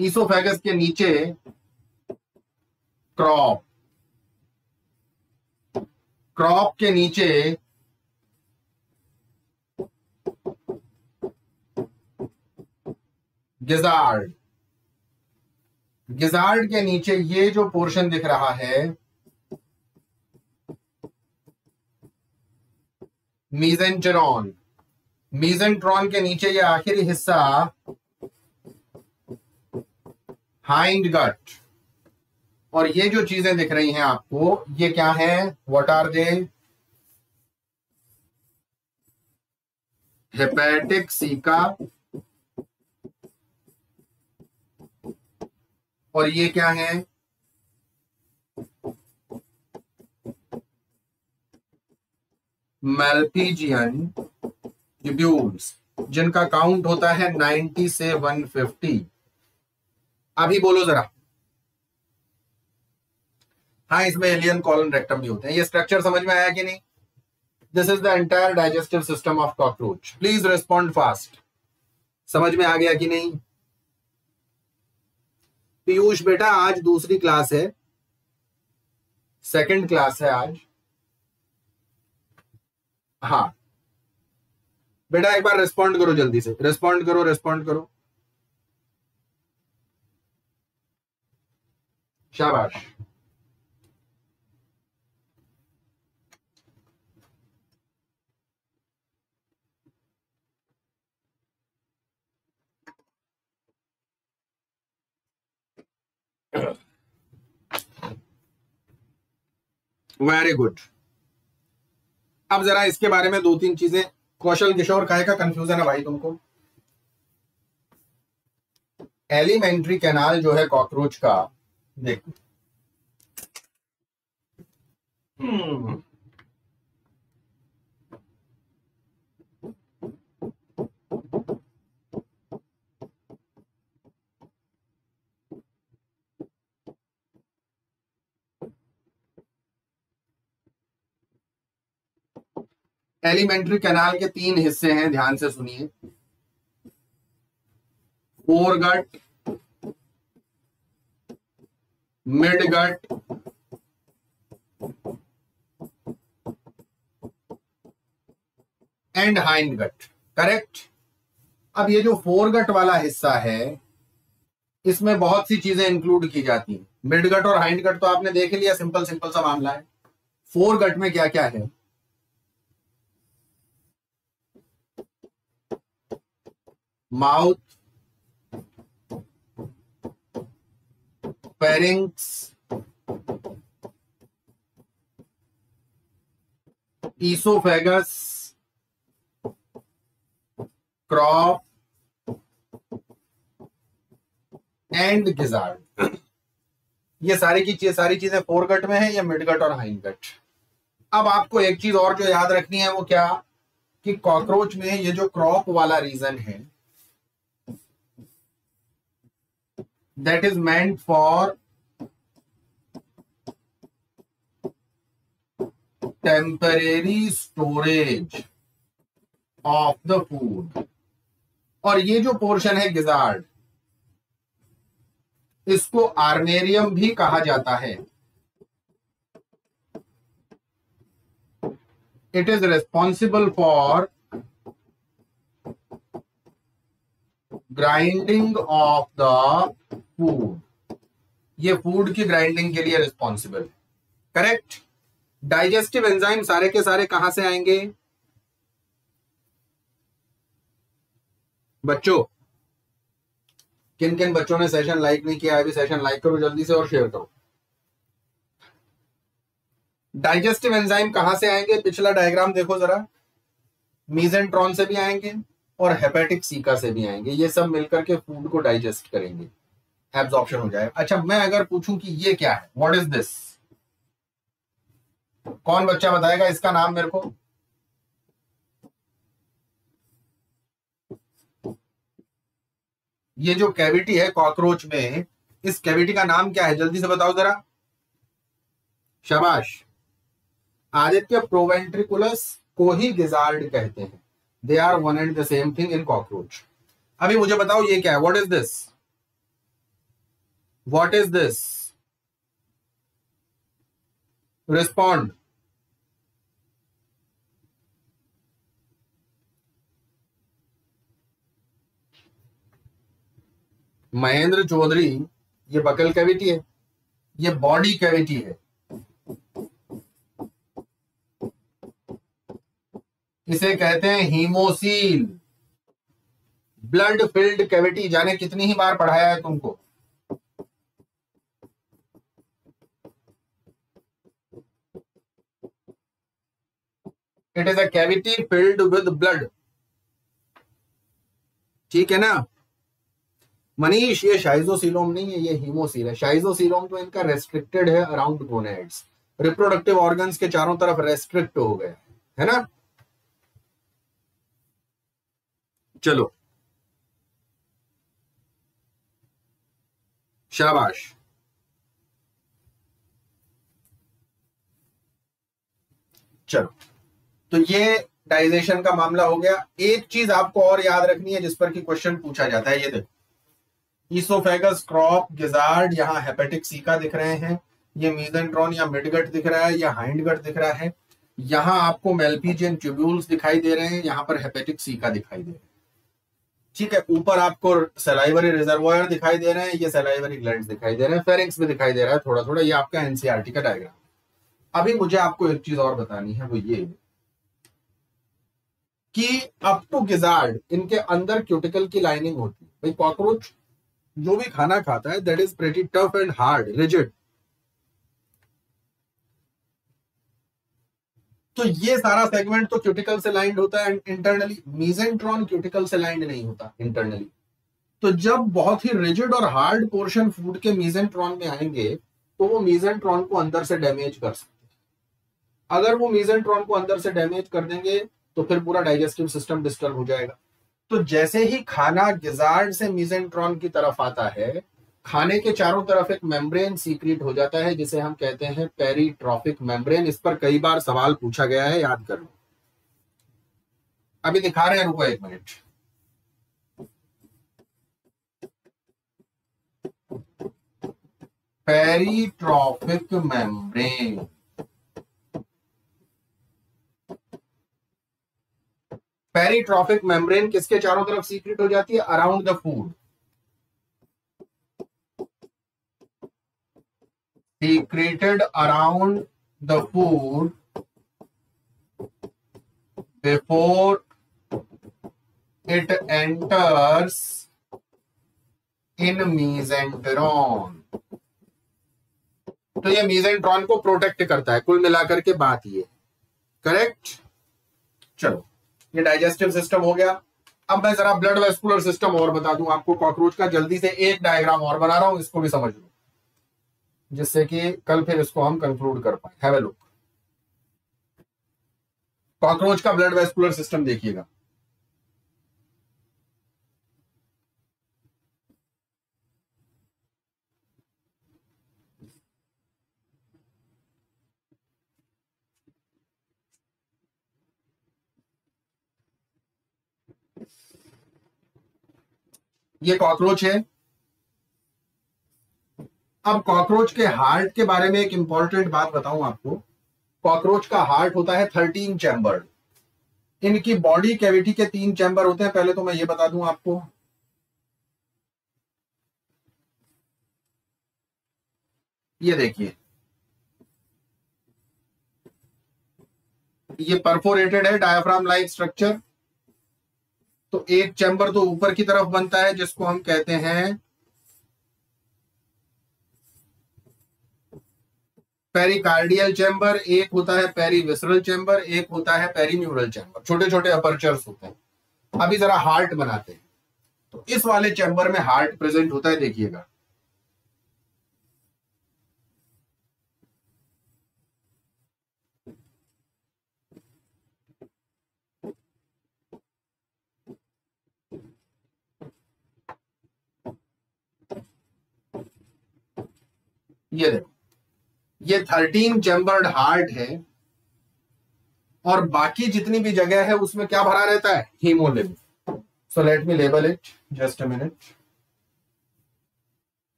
Oesophagus के नीचे क्रॉप, क्रॉप के नीचे गिजार्ड, गिजार्ड के नीचे ये जो पोर्शन दिख रहा है मीजेंट्रॉन। मीजेंट्रॉन के नीचे ये आखिरी हिस्सा हाइंडगट। और ये जो चीजें दिख रही हैं आपको, ये क्या है? What are they? Hepatic caeca. और ये क्या है? मैल्पीजियन ट्यूब्यूल्स, जिनका काउंट होता है 90 से 150। अभी बोलो जरा, हाँ इसमें एलियन कॉलन रेक्टम भी होते हैं। ये स्ट्रक्चर समझ में आया कि नहीं? This is the entire digestive system of cockroach. Please respond fast. समझ में आ गया कि नहीं? पीयूष बेटा, आज दूसरी क्लास है, सेकंड क्लास है आज। हाँ बेटा, एक बार रिस्पॉन्ड करो जल्दी से, रिस्पॉन्ड करो, रिस्पॉन्ड करो। शाबाश। Very good. अब जरा इसके बारे में दो तीन चीजें, कौशल किशोर काहे का कंफ्यूजन है भाई तुमको? एलिमेंट्री कैनाल जो है कॉकरोच का, देखो एलिमेंट्री कैनाल के तीन हिस्से हैं, ध्यान से सुनिए। Foregut, midgut and hindgut, correct. अब ये जो फोरगट वाला हिस्सा है इसमें बहुत सी चीजें इंक्लूड की जाती हैं। मिडगट और हाइंडगट तो आपने देख लिया, सिंपल सिंपल सा मामला है। फोरगट में क्या क्या है? Mouth, pharynx, oesophagus, crop and gizzard. ये सारी चीजें फोरगट में है या मिडगट और हाइंडगट। अब आपको एक चीज और जो याद रखनी है वो क्या, कि कॉकरोच में ये जो क्रॉप वाला रीजन है that is meant for temporary storage of the food। और ये जो पोर्शन है गिजार्ड, इसको आर्नेरियम भी कहा जाता है। It is responsible for grinding of the food, ये फूड की ग्राइंडिंग के लिए रिस्पॉन्सिबल है, करेक्ट। डाइजेस्टिव एंजाइम सारे के सारे कहां से आएंगे बच्चों? किन किन बच्चों ने सेशन लाइक नहीं किया है अभी, सेशन लाइक करो जल्दी से और शेयर करो। डाइजेस्टिव एंजाइम कहां से आएंगे? पिछला डायग्राम देखो जरा, मीजेंट्रॉन से भी आएंगे और हेपेटिक सीका से भी आएंगे। ये सब मिलकर के फूड को डाइजेस्ट करेंगे, एब्जॉर्प्शन हो जाएगा। अच्छा मैं अगर पूछूं कि ये क्या है, व्हाट इज दिस, कौन बच्चा बताएगा इसका नाम मेरे को? ये जो कैविटी है कॉकरोच में, इस कैविटी का नाम क्या है जल्दी से बताओ जरा। शाबाश आदित्य। प्रोवेंट्रिकुलस को ही गिजार्ड कहते हैं। They are one and the same thing in cockroach। अभी मुझे बताओ ये क्या है, what is this, what is this, respond। Mahendra Chaudhary, ये बकल कैविटी है, ये बॉडी कैविटी है, इसे कहते हैं हीमोसील, ब्लड फिल्ड कैविटी। जाने कितनी ही बार पढ़ाया है तुमको। It is a cavity filled with blood, ठीक है ना मनीष। ये शाइजोसीलोम नहीं है, ये हीमोसील है। शाइजोसीलोम तो इनका रेस्ट्रिक्टेड है अराउंड गोनेड्स, रिप्रोडक्टिव ऑर्गन्स के चारों तरफ रेस्ट्रिक्ट हो गया है ना। चलो शाबाश। चलो तो ये डाइजेशन का मामला हो गया। एक चीज आपको और याद रखनी है जिस पर कि क्वेश्चन पूछा जाता है, ये देखो ईसोफेगस, क्रॉप, गिजार्ड, यहाँ हेपेटिक सीका दिख रहे हैं, ये मीजेंट्रॉन या मिडगट दिख रहा है या हाइंडगट दिख रहा है, यहाँ आपको मेल्पीजियन ट्यूब्यूल्स दिखाई दे रहे हैं, यहाँ पर हेपेटिक सीका दिखाई दे रहे हैं, ठीक है। ऊपर आपको सलाइवरी रिजर्वोयर दिखाई दे रहे हैं, ये सलाइवरी ग्लैंड्स दिखाई दे रहे हैं, फेरिंक्स भी दिखाई दे रहा है थोड़ा थोड़ा। ये आपका एनसीईआरटी का डायग्राम। अभी मुझे आपको एक चीज और बतानी है, वो ये कि अप टू गिजार्ड इनके अंदर क्यूटिकल की लाइनिंग होती है। भाई कॉकरोच जो भी खाना खाता है that is pretty tough and hard, rigid. तो ये सारा सेगमेंट तो क्यूटिकल से लाइंड होता है एंड इंटरनली, मेसेंट्रॉन क्यूटिकल से लाइंड नहीं होता इंटरनली। तो जब बहुत ही रिजिड और हार्ड पोर्शन फूड के मेसेंट्रॉन में आएंगे तो वो मेसेंट्रॉन को अंदर से डैमेज कर सकते हैं। अगर वो मेसेंट्रॉन को अंदर से डैमेज कर देंगे तो फिर पूरा डाइजेस्टिव सिस्टम डिस्टर्ब हो जाएगा। तो जैसे ही खाना गिजार्ड से मेसेंट्रॉन की तरफ आता है, खाने के चारों तरफ एक मेम्ब्रेन सीक्रेट हो जाता है जिसे हम कहते हैं पेरीट्रोफिक मेम्ब्रेन। इस पर कई बार सवाल पूछा गया है, याद कर लो। अभी दिखा रहे हैं, रुको एक minute. Peritrophic membrane, peritrophic membrane किसके चारों तरफ सीक्रेट हो जाती है? Around the food secreted around the food before it enters in mesenteron। तो ये mesenteron को प्रोटेक्ट करता है। कुल मिलाकर के बात ये, करेक्ट। चलो, ये डाइजेस्टिव सिस्टम हो गया। अब मैं जरा ब्लड वेस्कुलर सिस्टम और बता दूं आपको कॉकरोच का। जल्दी से एक डायग्राम और बना रहा हूं, इसको भी समझ लो जिससे कि कल फिर इसको हम कंक्लूड कर पाए। Have a look. कॉकरोच का ब्लड वेस्कुलर सिस्टम देखिएगा। ये कॉकरोच है। अब कॉकरोच के हार्ट के बारे में एक इंपॉर्टेंट बात बताऊं आपको। कॉकरोच का हार्ट होता है 13 चैम्बर्ड। इनकी बॉडी कैविटी के 3 चैम्बर होते हैं। पहले तो मैं ये बता दूं आपको, ये देखिए, ये परफोरेटेड है डायफ्राम लाइक स्ट्रक्चर। तो एक चैम्बर तो ऊपर की तरफ बनता है जिसको हम कहते हैं पेरिकार्डियल चैम्बर, एक होता है पेरीविसरल चैम्बर, एक होता है पेरीन्यूरल चैम्बर। छोटे छोटे अपर्चर्स होते हैं। अभी जरा हार्ट बनाते हैं। तो इस वाले चैम्बर में हार्ट प्रेजेंट होता है, देखिएगा। ये देखो, ये 13 चैम्बर्ड हार्ट है और बाकी जितनी भी जगह है उसमें क्या भरा रहता है? Haemolymph. So let me label it, just a minute.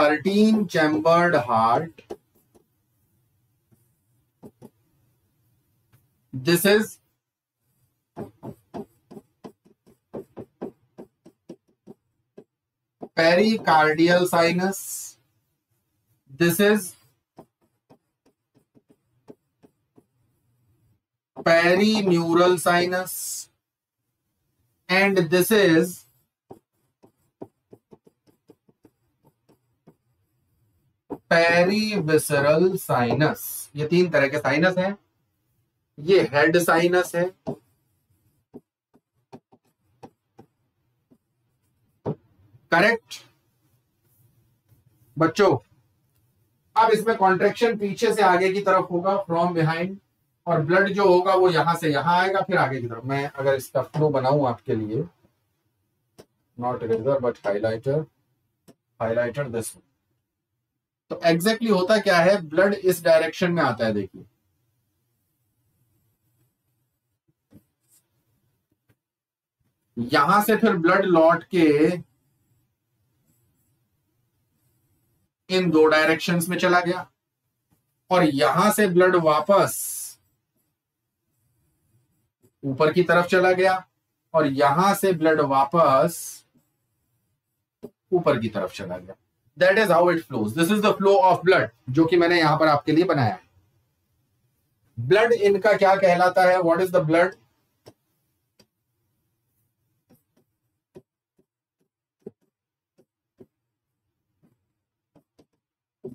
Thirteen chambered heart, this is pericardial sinus, this is perineural sinus, and this is perivisceral sinus। ये 3 तरह के साइनस हैं। ये हेड साइनस है, करेक्ट बच्चों। अब इसमें कॉन्ट्रेक्शन पीछे से आगे की तरफ होगा, फ्रॉम बिहाइंड, और ब्लड जो होगा वो यहां से यहां आएगा फिर आगे की तरफ। मैं अगर इसका फ्लो बनाऊं आपके लिए, not eraser but highlighter, highlighter this one. तो एग्जैक्टली होता क्या है, ब्लड इस डायरेक्शन में आता है, देखिए। यहां से फिर ब्लड लौट के इन 2 डायरेक्शंस में चला गया और यहां से ब्लड वापस ऊपर की तरफ चला गया और यहां से ब्लड वापस ऊपर की तरफ चला गया। That is how it flows. This is the flow of blood जो कि मैंने यहां पर आपके लिए बनाया है। ब्लड इनका क्या कहलाता है? What is the blood?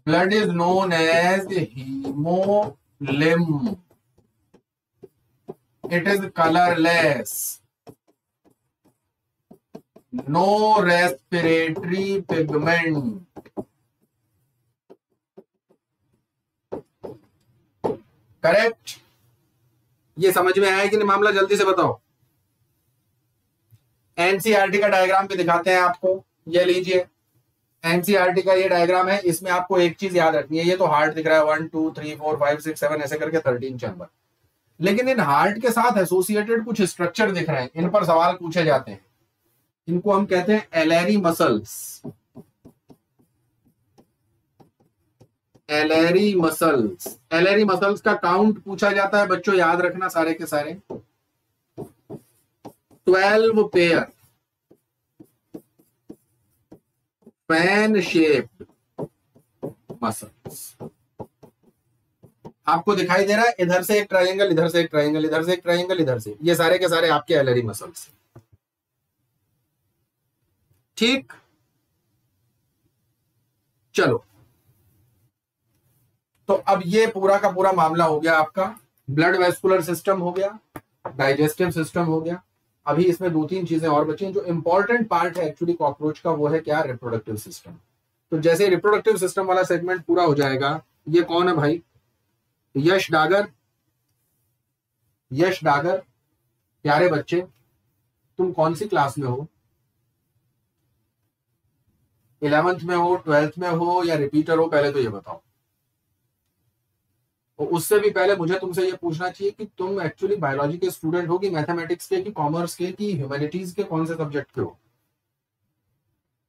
blood is known as hemolymph. It is colorless. No respiratory pigment. Correct. ये समझ में आया कि नहीं मामला? जल्दी से बताओ. एनसीईआरटी का डायग्राम भी दिखाते हैं आपको. ये लीजिए एनसीईआरटी का ये डायग्राम है. इसमें आपको एक चीज याद रखनी है. ये तो हार्ट दिख रहा है 1 2 3 4 5 6 7 ऐसे करके 13 चैम्बर. लेकिन इन हार्ट के साथ एसोसिएटेड कुछ स्ट्रक्चर दिख रहे हैं. इन पर सवाल पूछे जाते हैं. इनको हम कहते हैं alary muscles. Alary muscles. Alary muscles का काउंट पूछा जाता है बच्चों. याद रखना सारे के सारे 12 पेयर. फैन शेप्ड मसल्स आपको दिखाई दे रहा है. इधर से एक ट्रायंगल, इधर से एक ट्रायंगल, इधर से एक ट्रायंगल, इधर से. ये सारे के सारे आपके एलरी मसल्स. ठीक. चलो तो अब ये पूरा का पूरा मामला हो गया आपका. ब्लड वेस्कुलर सिस्टम हो गया, डाइजेस्टिव सिस्टम हो गया. अभी इसमें 2-3 चीजें और बची हैं जो इंपॉर्टेंट पार्ट है एक्चुअली कॉकरोच का. वो है क्या? Reproductive system. तो जैसे रिप्रोडक्टिव सिस्टम वाला सेगमेंट पूरा हो जाएगा. ये कौन है भाई? यश डागर. यश डागर, प्यारे बच्चे तुम कौन सी क्लास में हो? 11th में हो, 12th में हो या रिपीटर हो? पहले तो ये बताओ. उससे भी पहले मुझे तुमसे ये पूछना चाहिए कि तुम एक्चुअली बायोलॉजी के स्टूडेंट हो कि मैथमेटिक्स के कि कॉमर्स के कि ह्यूमैनिटीज के कौन से सब्जेक्ट के हो?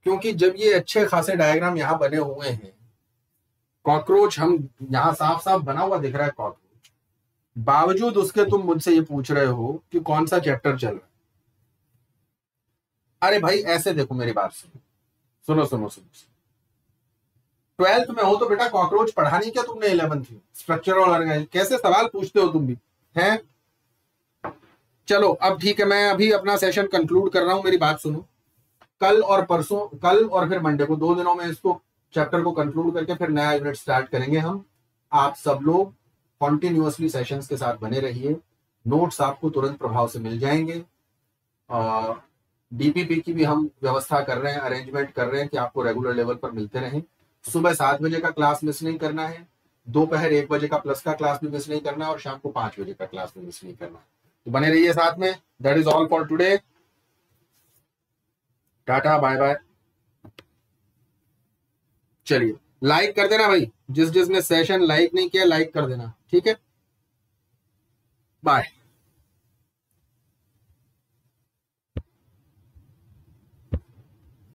क्योंकि जब ये अच्छे खासे डायग्राम यहाँ बने हुए हैं कॉकरोच, हम यहाँ साफ साफ बना हुआ दिख रहा है कॉकरोच, बावजूद उसके तुम मुझसे ये पूछ रहे हो कि कौन सा चैप्टर चल रहा है. अरे भाई ऐसे देखो, मेरी बात सुनो सुनो सुनो सुनो. 12th में हो तो बेटा कॉकरोच पढ़ा नहीं क्या तुमने 11th में? स्ट्रक्चरल ऑर्गेनाइज कैसे सवाल पूछते हो तुम भी, हैं? चलो अब ठीक है, मैं अभी अपना सेशन कंक्लूड कर रहा हूं. मेरी बात सुनो, कल और परसों, कल और फिर मंडे को 2 दिनों में इसको चैप्टर को कंक्लूड करके फिर नया यूनिट स्टार्ट करेंगे हम. आप सब लोग कॉन्टिन्यूसली सेशन के साथ बने रहिए. नोट्स आपको तुरंत प्रभाव से मिल जाएंगे. डीपीपी की भी हम व्यवस्था कर रहे हैं, अरेंजमेंट कर रहे हैं कि आपको रेगुलर लेवल पर मिलते रहें. सुबह 7 बजे का क्लास मिस नहीं करना है. दोपहर 1 बजे का प्लस का क्लास भी मिस नहीं करना है और शाम को 5 बजे का क्लास भी मिस नहीं करना है. तो बने रहिए साथ में. That is all for today. Tata bye bye. चलिए लाइक कर देना भाई, जिसने सेशन लाइक नहीं किया लाइक कर देना. ठीक है, बाय.